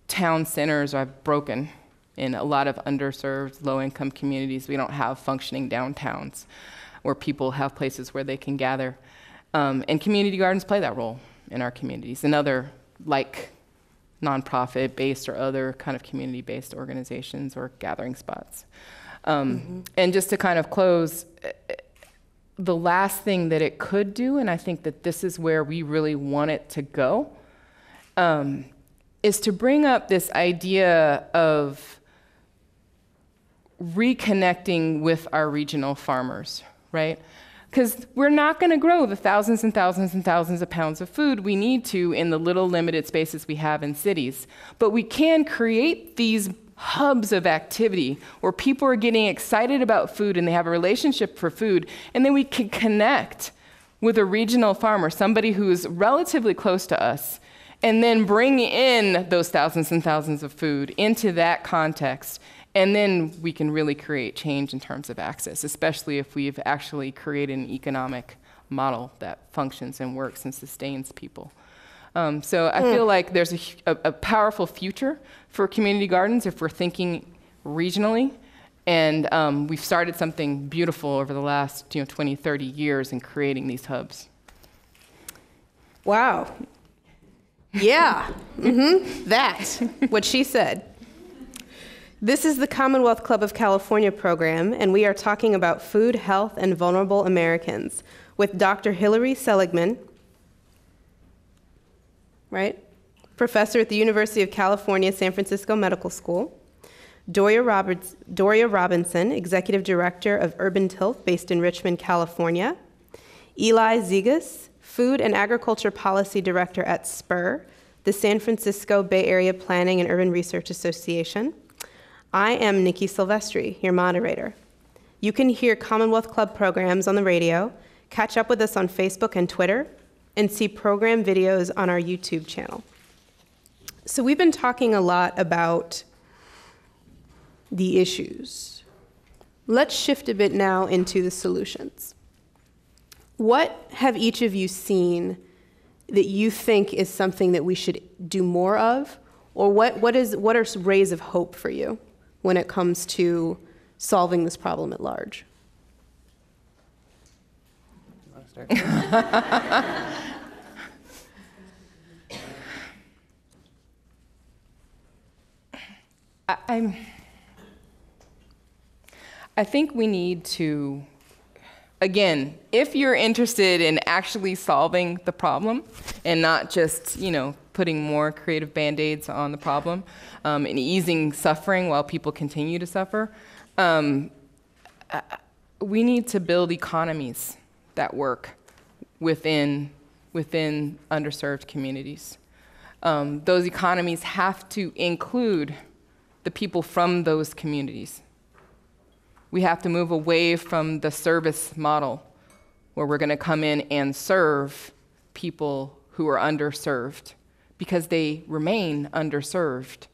town centers are broken in a lot of underserved, low-income communities. We don't have functioning downtowns where people have places where they can gather. Um, and community gardens play that role in our communities, and other like nonprofit-based or other kind of community-based organizations or gathering spots. Um, mm-hmm. And just to kind of close, the last thing that it could do, and I think that this is where we really want it to go, um, is to bring up this idea of reconnecting with our regional farmers, right? Because we're not going to grow the thousands and thousands and thousands of pounds of food we need to in the little limited spaces we have in cities. But we can create these hubs of activity where people are getting excited about food and they have a relationship for food, and then we can connect with a regional farmer, somebody who is relatively close to us, and then bring in those thousands and thousands of food into that context. And then we can really create change in terms of access, especially if we've actually created an economic model that functions and works and sustains people. Um, so I mm. feel like there's a, a, a powerful future for community gardens if we're thinking regionally. And um, we've started something beautiful over the last you know, twenty, thirty years in creating these hubs. Wow. Yeah, mm-hmm. That's what she said. This is the Commonwealth Club of California program, and we are talking about food, health, and vulnerable Americans with Doctor Hilary Seligman, right? Professor at the University of California, San Francisco Medical School. Doria, Roberts, Doria Robinson, Executive Director of Urban Tilth, based in Richmond, California. Eli Zigas, Food and Agriculture Policy Director at SPUR, the San Francisco Bay Area Planning and Urban Research Association. I am Nikki Silvestri, your moderator. You can hear Commonwealth Club programs on the radio, catch up with us on Facebook and Twitter, and see program videos on our YouTube channel. So we've been talking a lot about the issues. Let's shift a bit now into the solutions. What have each of you seen that you think is something that we should do more of? Or what, what, is, what are rays of hope for you when it comes to solving this problem at large? I, I'm... I think we need to, again, if you're interested in actually solving the problem and not just, you know, putting more creative band-aids on the problem um, and easing suffering while people continue to suffer, um, uh, we need to build economies that work within, within underserved communities. Um, those economies have to include the people from those communities. We have to move away from the service model where we're going to come in and serve people who are underserved because they remain underserved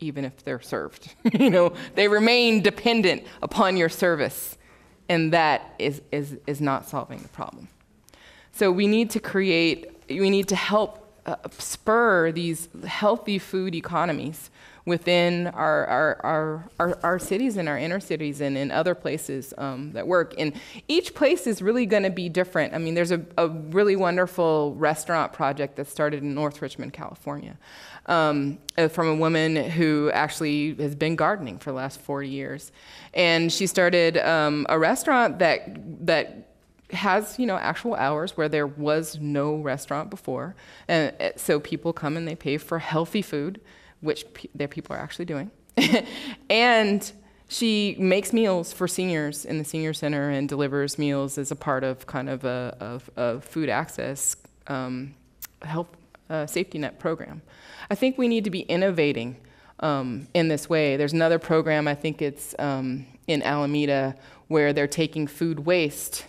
even if they're served. You know, they remain dependent upon your service, and that is, is, is not solving the problem. So we need to create, we need to help uh, spur these healthy food economies within our, our, our, our, our cities and our inner cities and in other places um, that work. And each place is really gonna be different. I mean, there's a, a really wonderful restaurant project that started in North Richmond, California, um, from a woman who actually has been gardening for the last forty years. And she started um, a restaurant that, that has, you know, actual hours where there was no restaurant before. And so people come and they pay for healthy food, which pe their people are actually doing. And she makes meals for seniors in the senior center and delivers meals as a part of kind of a, of, of food access um, health uh, safety net program. I think we need to be innovating um, in this way. There's another program, I think it's um, in Alameda, where they're taking food waste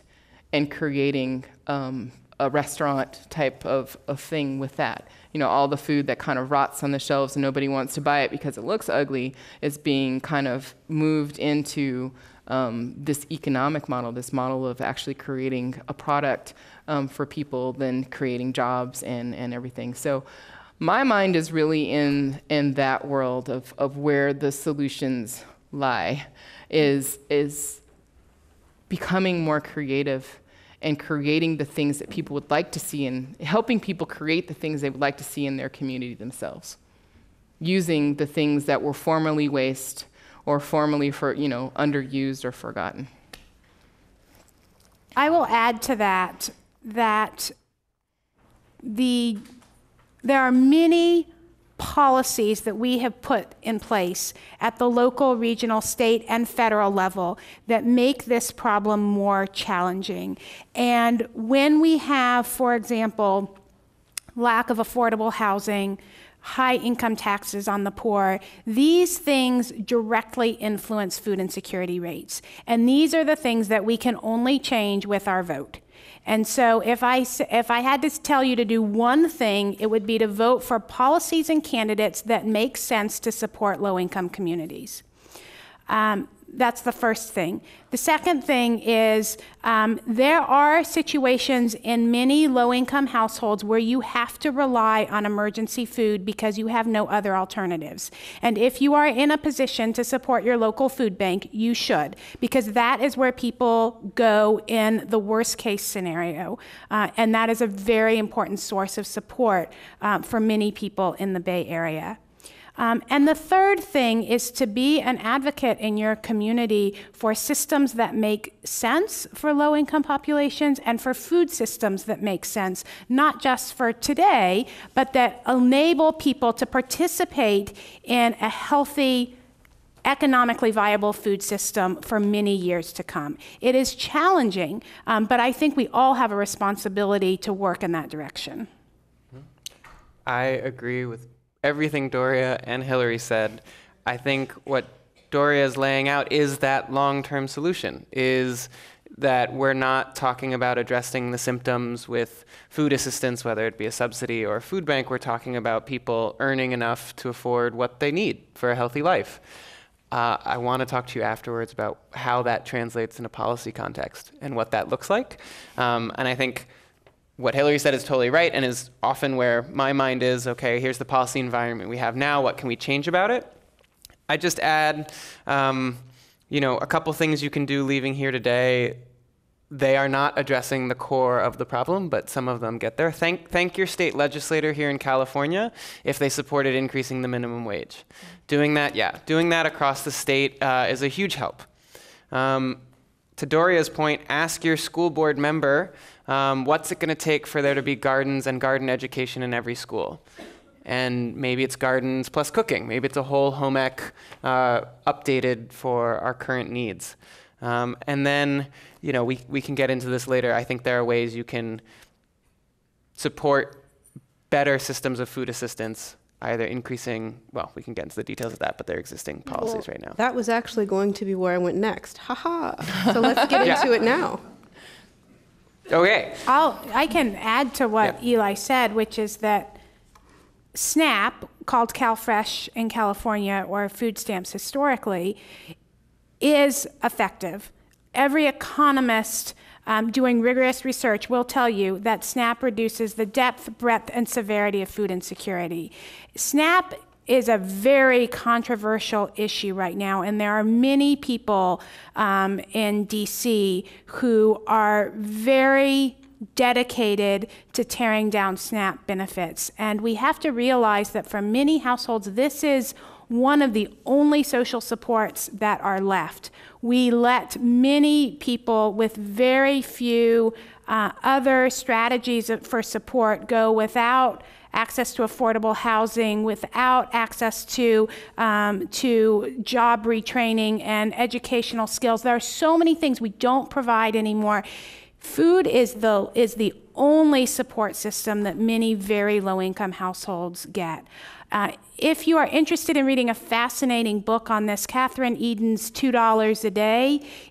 and creating um, a restaurant type of, of thing with that. You know, all the food that kind of rots on the shelves and nobody wants to buy it because it looks ugly is being kind of moved into um, this economic model, this model of actually creating a product um, for people, then creating jobs and, and everything. So my mind is really in, in that world of, of where the solutions lie, is, is becoming more creative and creating the things that people would like to see and helping people create the things they would like to see in their community themselves. Using the things that were formerly waste or formerly for, you know, underused or forgotten. I will add to that that the, there are many policies that we have put in place at the local, regional, state, and federal level that make this problem more challenging. And when we have, for example, lack of affordable housing, high income taxes on the poor, these things directly influence food insecurity rates. And these are the things that we can only change with our vote. And so if I, if I had to tell you to do one thing, it would be to vote for policies and candidates that make sense to support low-income communities. Um, That's the first thing. The second thing is um, there are situations in many low-income households where you have to rely on emergency food because you have no other alternatives. And if you are in a position to support your local food bank, you should, because that is where people go in the worst-case scenario. Uh, and that is a very important source of support uh, for many people in the Bay Area. Um, and the third thing is to be an advocate in your community for systems that make sense for low-income populations and for food systems that make sense, not just for today, but that enable people to participate in a healthy, economically viable food system for many years to come. It is challenging, um, but I think we all have a responsibility to work in that direction. I agree with everything Doria and Hilary said. I think what Doria is laying out is that long-term solution, is that we're not talking about addressing the symptoms with food assistance, whether it be a subsidy or a food bank. We're talking about people earning enough to afford what they need for a healthy life. Uh, I want to talk to you afterwards about how that translates in a policy context and what that looks like. Um, and I think what Hilary said is totally right and is often where my mind is, okay, here's the policy environment we have now, what can we change about it? I just add, um, you know, a couple things you can do leaving here today. They are not addressing the core of the problem, but some of them get there. Thank, thank your state legislator here in California if they supported increasing the minimum wage. Doing that, yeah, doing that across the state uh, is a huge help. Um, to Doria's point, ask your school board member Um, what's it going to take for there to be gardens and garden education in every school? And maybe it's gardens plus cooking. Maybe it's a whole home ec uh, updated for our current needs. Um, and then, you know, we, we can get into this later. I think there are ways you can support better systems of food assistance, either increasing, well, we can get into the details of that, but they're existing policies well, right now. That was actually going to be where I went next. Haha. -ha. So let's get yeah. into it now. Okay. I'll, I can add to what yeah. Eli said, which is that SNAP, called CalFresh in California, or food stamps historically, is effective. Every economist um, doing rigorous research will tell you that SNAP reduces the depth, breadth, and severity of food insecurity. SNAP is a very controversial issue right now, and there are many people um, in D C who are very dedicated to tearing down SNAP benefits. And we have to realize that for many households, this is one of the only social supports that are left. We let many people with very few uh, other strategies for support go without access to affordable housing, without access to, um, to job retraining and educational skills. There are so many things we don't provide anymore. Food is the, is the only support system that many very low-income households get. Uh, if you are interested in reading a fascinating book on this, Catherine Eden's two dollars a day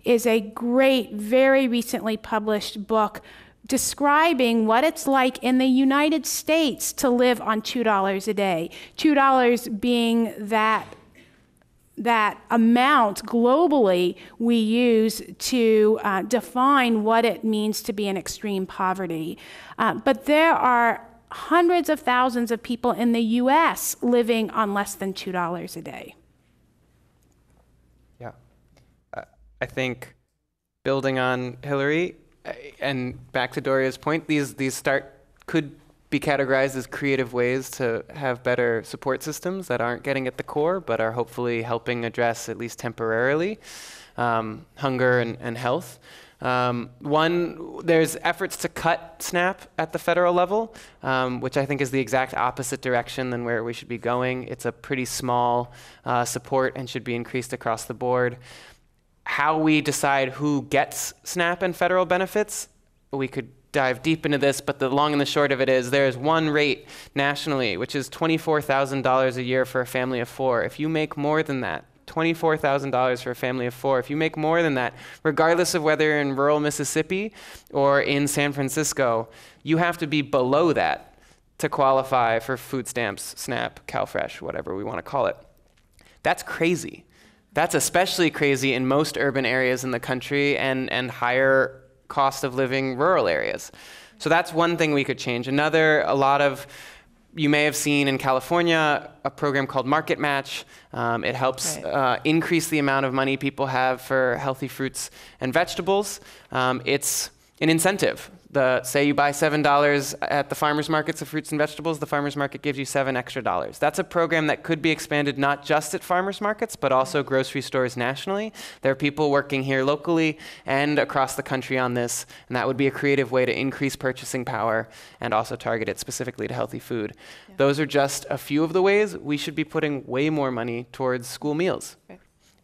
is a great, very recently published book describing what it's like in the United States to live on two dollars a day. two dollars being that, that amount globally we use to uh, define what it means to be in extreme poverty. Uh, but there are hundreds of thousands of people in the U S living on less than two dollars a day. Yeah. Uh, I think building on Hilary, and back to Doria's point, these these start could be categorized as creative ways to have better support systems that aren't getting at the core, but are hopefully helping address, at least temporarily, um, hunger and, and health. Um, one, there's efforts to cut SNAP at the federal level, um, which I think is the exact opposite direction than where we should be going. It's a pretty small uh, support and should be increased across the board. How we decide who gets SNAP and federal benefits, we could dive deep into this, but the long and the short of it is there is one rate nationally, which is twenty-four thousand dollars a year for a family of four. If you make more than that, twenty-four thousand dollars for a family of four, if you make more than that, regardless of whether you're in rural Mississippi or in San Francisco, you have to be below that to qualify for food stamps, SNAP, CalFresh, whatever we want to call it. That's crazy. That's especially crazy in most urban areas in the country and, and higher cost of living rural areas. So that's one thing we could change. Another, a lot of, you may have seen in California, a program called Market Match. Um, it helps right. uh, increase the amount of money people have for healthy fruits and vegetables. Um, it's an incentive. The, say you buy seven dollars at the farmer's markets of fruits and vegetables, the farmer's market gives you seven extra dollars. That's a program that could be expanded not just at farmer's markets, but also grocery stores nationally. There are people working here locally and across the country on this, and that would be a creative way to increase purchasing power and also target it specifically to healthy food. Yeah. Those are just a few of the ways we should be putting way more money towards school meals. Right.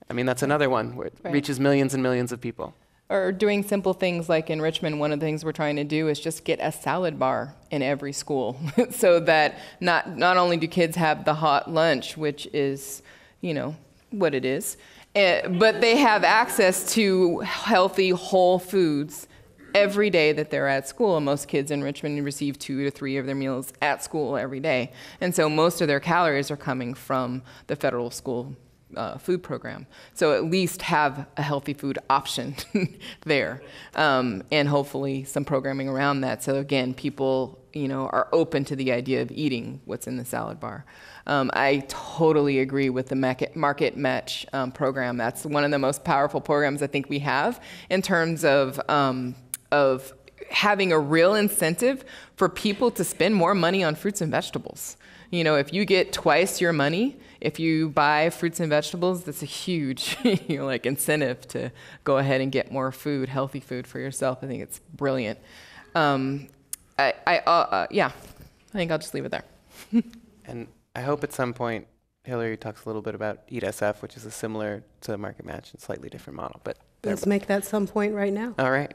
I mean, that's another one where it right. reaches millions and millions of people. Or doing simple things like in Richmond, one of the things we're trying to do is just get a salad bar in every school so that not, not only do kids have the hot lunch, which is, you know, what it is, uh, but they have access to healthy whole foods every day that they're at school. And most kids in Richmond receive two to three of their meals at school every day. And so most of their calories are coming from the federal school Uh, food program. So at least have a healthy food option there, um, and hopefully some programming around that. So again, people, you know, are open to the idea of eating what's in the salad bar. Um, I totally agree with the market, market match um, program. That's one of the most powerful programs I think we have in terms of um, of having a real incentive for people to spend more money on fruits and vegetables. You know, if you get twice your money if you buy fruits and vegetables, that's a huge, you know, like incentive to go ahead and get more food, healthy food for yourself. I think it's brilliant. Um, I, I uh, uh, yeah, I think I'll just leave it there. And I hope at some point Hilary talks a little bit about Eat S F, which is a similar to Market Match and slightly different model, but. Let's make that some point right now. All right.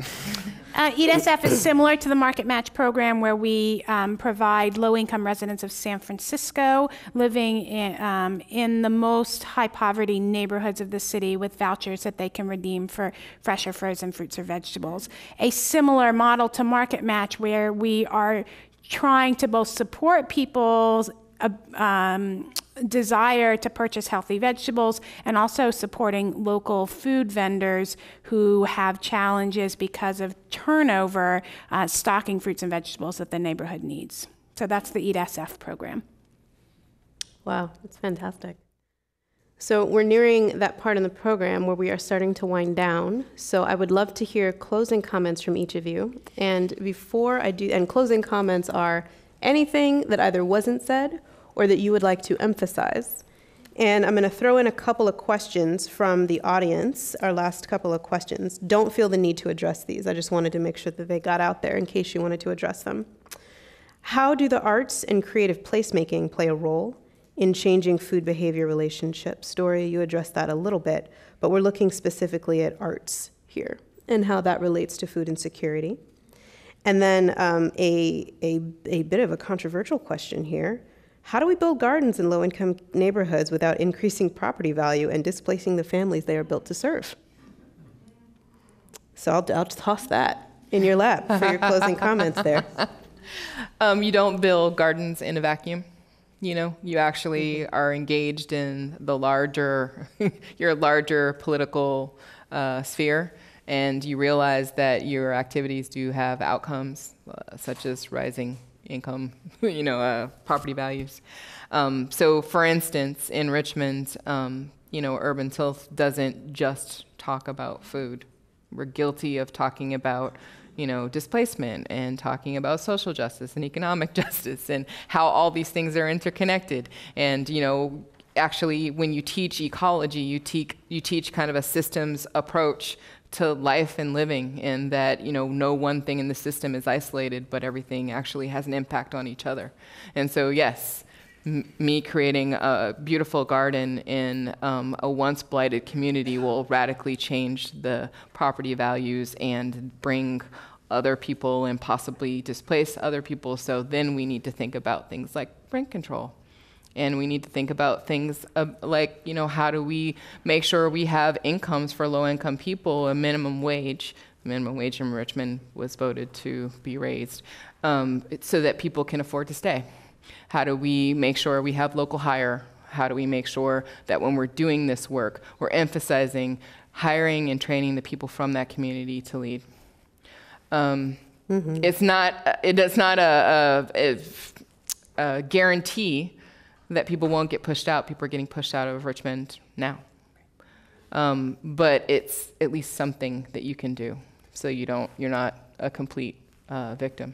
uh, Eat S F is similar to the Market Match program where we um, provide low-income residents of San Francisco living in, um, in the most high-poverty neighborhoods of the city with vouchers that they can redeem for fresh or frozen fruits or vegetables. A similar model to Market Match where we are trying to both support people's uh, um, desire to purchase healthy vegetables and also supporting local food vendors who have challenges because of turnover uh, stocking fruits and vegetables that the neighborhood needs. So that's the Eat S F program. Wow, that's fantastic. So we're nearing that part in the program where we are starting to wind down. So I would love to hear closing comments from each of you. And before I do, and closing comments are anything that either wasn't said or that you would like to emphasize. And I'm gonna throw in a couple of questions from the audience, our last couple of questions. Don't feel the need to address these. I just wanted to make sure that they got out there in case you wanted to address them. How do the arts and creative placemaking play a role in changing food behavior relationships? Doria, you addressed that a little bit, but we're looking specifically at arts here and how that relates to food insecurity. And then um, a, a, a bit of a controversial question here. How do we build gardens in low-income neighborhoods without increasing property value and displacing the families they are built to serve? So I'll, I'll toss that in your lap for your closing comments there. Um, you don't build gardens in a vacuum. You know, you actually are engaged in the larger, your larger political uh, sphere. And you realize that your activities do have outcomes, uh, such as rising income, you know, uh, property values. Um, so for instance, in Richmond, um, you know, Urban Tilth doesn't just talk about food. We're guilty of talking about, you know, displacement and talking about social justice and economic justice and how all these things are interconnected. And, you know, actually when you teach ecology, you teach, you teach kind of a systems approach to life and living, and that, you know, no one thing in the system is isolated, but everything actually has an impact on each other. And so, yes, m me creating a beautiful garden in um, a once blighted community will radically change the property values and bring other people and possibly displace other people. So then we need to think about things like rent control. And we need to think about things uh, like, you know, how do we make sure we have incomes for low-income people, a minimum wage. The minimum wage in Richmond was voted to be raised um, so that people can afford to stay. How do we make sure we have local hire? How do we make sure that when we're doing this work, we're emphasizing hiring and training the people from that community to lead? Um, mm-hmm. It's not, it, it's not a, a, a guarantee that people won't get pushed out. People are getting pushed out of Richmond now. Um, but it's at least something that you can do, so you don't, you're not a complete uh, victim.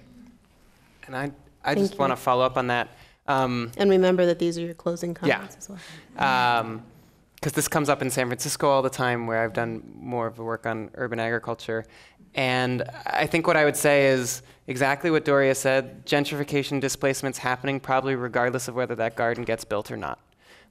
And I, I just want to follow up on that. Um, and remember that these are your closing comments, yeah, as well. Yeah. Um, because this comes up in San Francisco all the time, where I've done more of the work on urban agriculture. And I think what I would say is exactly what Doria said. Gentrification, displacement's happening probably regardless of whether that garden gets built or not.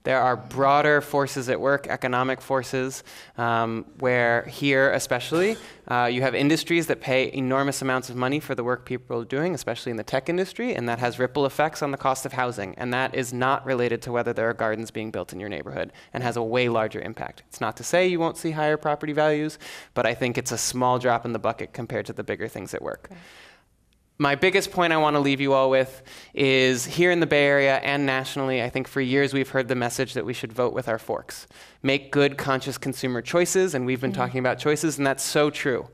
There are broader forces at work, economic forces, um, where here especially, uh, you have industries that pay enormous amounts of money for the work people are doing, especially in the tech industry, and that has ripple effects on the cost of housing. And that is not related to whether there are gardens being built in your neighborhood, and has a way larger impact. It's not to say you won't see higher property values, but I think it's a small drop in the bucket compared to the bigger things at work. Okay. My biggest point I want to leave you all with is, here in the Bay Area and nationally, I think for years we've heard the message that we should vote with our forks. Make good, conscious consumer choices, and we've been mm-hmm. talking about choices, and that's so true.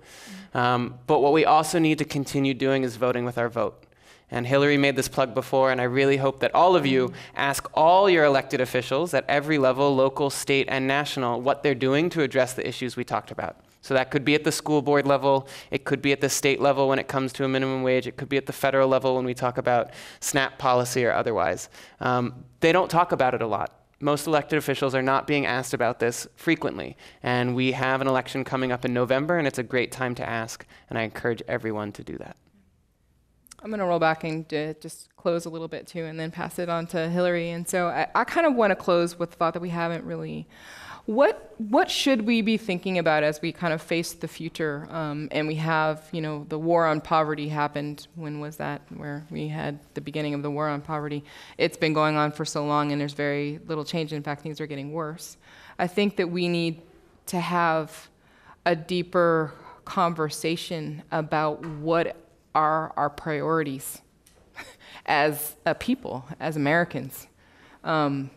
Um, but what we also need to continue doing is voting with our vote. And Hilary made this plug before, and I really hope that all of you ask all your elected officials at every level, local, state, and national, what they're doing to address the issues we talked about. So that could be at the school board level, it could be at the state level when it comes to a minimum wage, it could be at the federal level when we talk about SNAP policy or otherwise. Um, they don't talk about it a lot. Most elected officials are not being asked about this frequently. And we have an election coming up in November, and it's a great time to ask, and I encourage everyone to do that. I'm gonna roll back and just close a little bit too, and then pass it on to Hilary. And so I, I kind of wanna close with the thought that we haven't really, What what should we be thinking about as we kind of face the future? Um, and we have, you know, the war on poverty happened. When was that? Where we had the beginning of the war on poverty. It's been going on for so long, and there's very little change. In fact, things are getting worse. I think that we need to have a deeper conversation about what are our priorities as a people, as Americans. Um,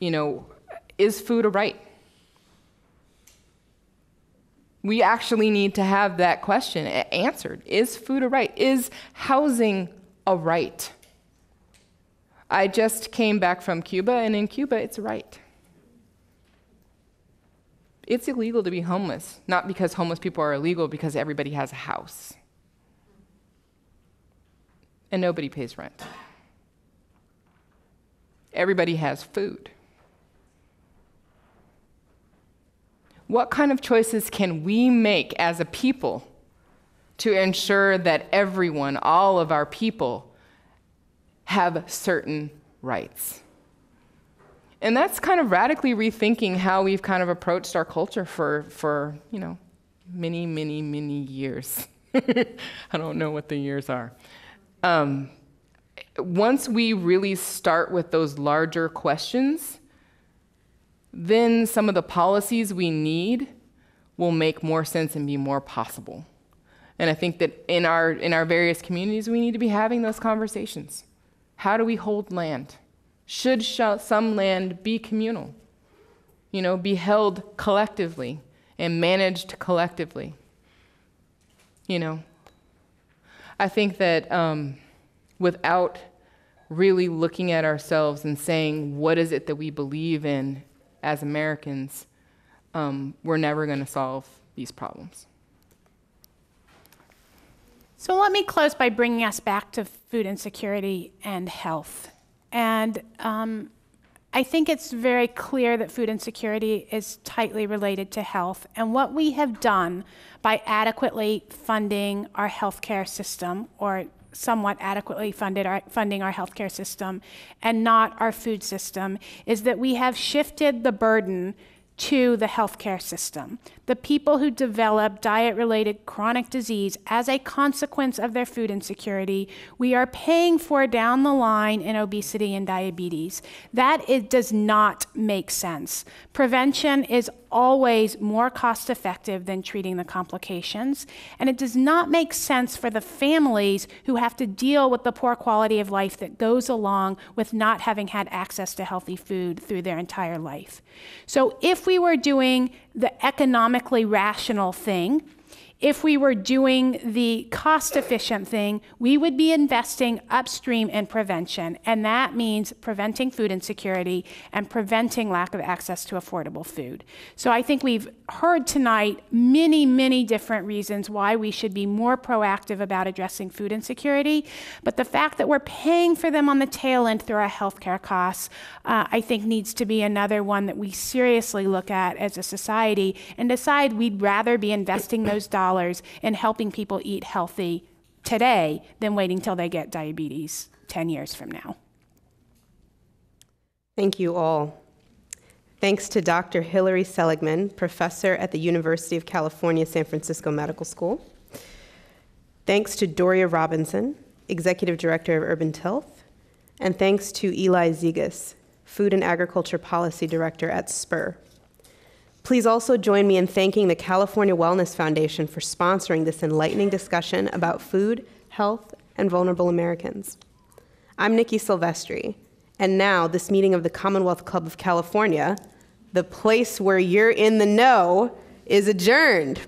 you know, is food a right? We actually need to have that question answered. Is food a right? Is housing a right? I just came back from Cuba, and in Cuba, it's a right. It's illegal to be homeless, not because homeless people are illegal, because everybody has a house. And nobody pays rent. Everybody has food. What kind of choices can we make as a people to ensure that everyone, all of our people, have certain rights? And that's kind of radically rethinking how we've kind of approached our culture for, for you know, many, many, many years. I don't know what the years are. Um, once we really start with those larger questions, then some of the policies we need will make more sense and be more possible. And I think that in our, in our various communities, we need to be having those conversations. How do we hold land? Should sh some land be communal? You know, be held collectively and managed collectively? You know, I think that um, without really looking at ourselves and saying, what is it that we believe in as Americans, um, we're never going to solve these problems. So let me close by bringing us back to food insecurity and health. And um, I think it's very clear that food insecurity is tightly related to health. And what we have done by adequately funding our healthcare system, or somewhat adequately funded our, funding our healthcare system and not our food system, is that we have shifted the burden to the healthcare system. The people who develop diet-related chronic disease as a consequence of their food insecurity, we are paying for down the line in obesity and diabetes. That it does not make sense. Prevention is always more cost-effective than treating the complications, and it does not make sense for the families who have to deal with the poor quality of life that goes along with not having had access to healthy food through their entire life. So if we were doing the economically rational thing, if we were doing the cost-efficient thing, we would be investing upstream in prevention, and that means preventing food insecurity and preventing lack of access to affordable food. So I think we've heard tonight many, many different reasons why we should be more proactive about addressing food insecurity, but the fact that we're paying for them on the tail end through our healthcare costs, uh, I think needs to be another one that we seriously look at as a society and decide we'd rather be investing those dollars and helping people eat healthy today than waiting till they get diabetes ten years from now. Thank you all. Thanks to Doctor Hilary Seligman, professor at the University of California, San Francisco Medical School. Thanks to Doria Robinson, executive director of Urban Tilth. And thanks to Eli Zigas, food and agriculture policy director at SPUR. Please also join me in thanking the California Wellness Foundation for sponsoring this enlightening discussion about food, health, and vulnerable Americans. I'm Nikki Silvestri, and now this meeting of the Commonwealth Club of California, the place where you're in the know, is adjourned.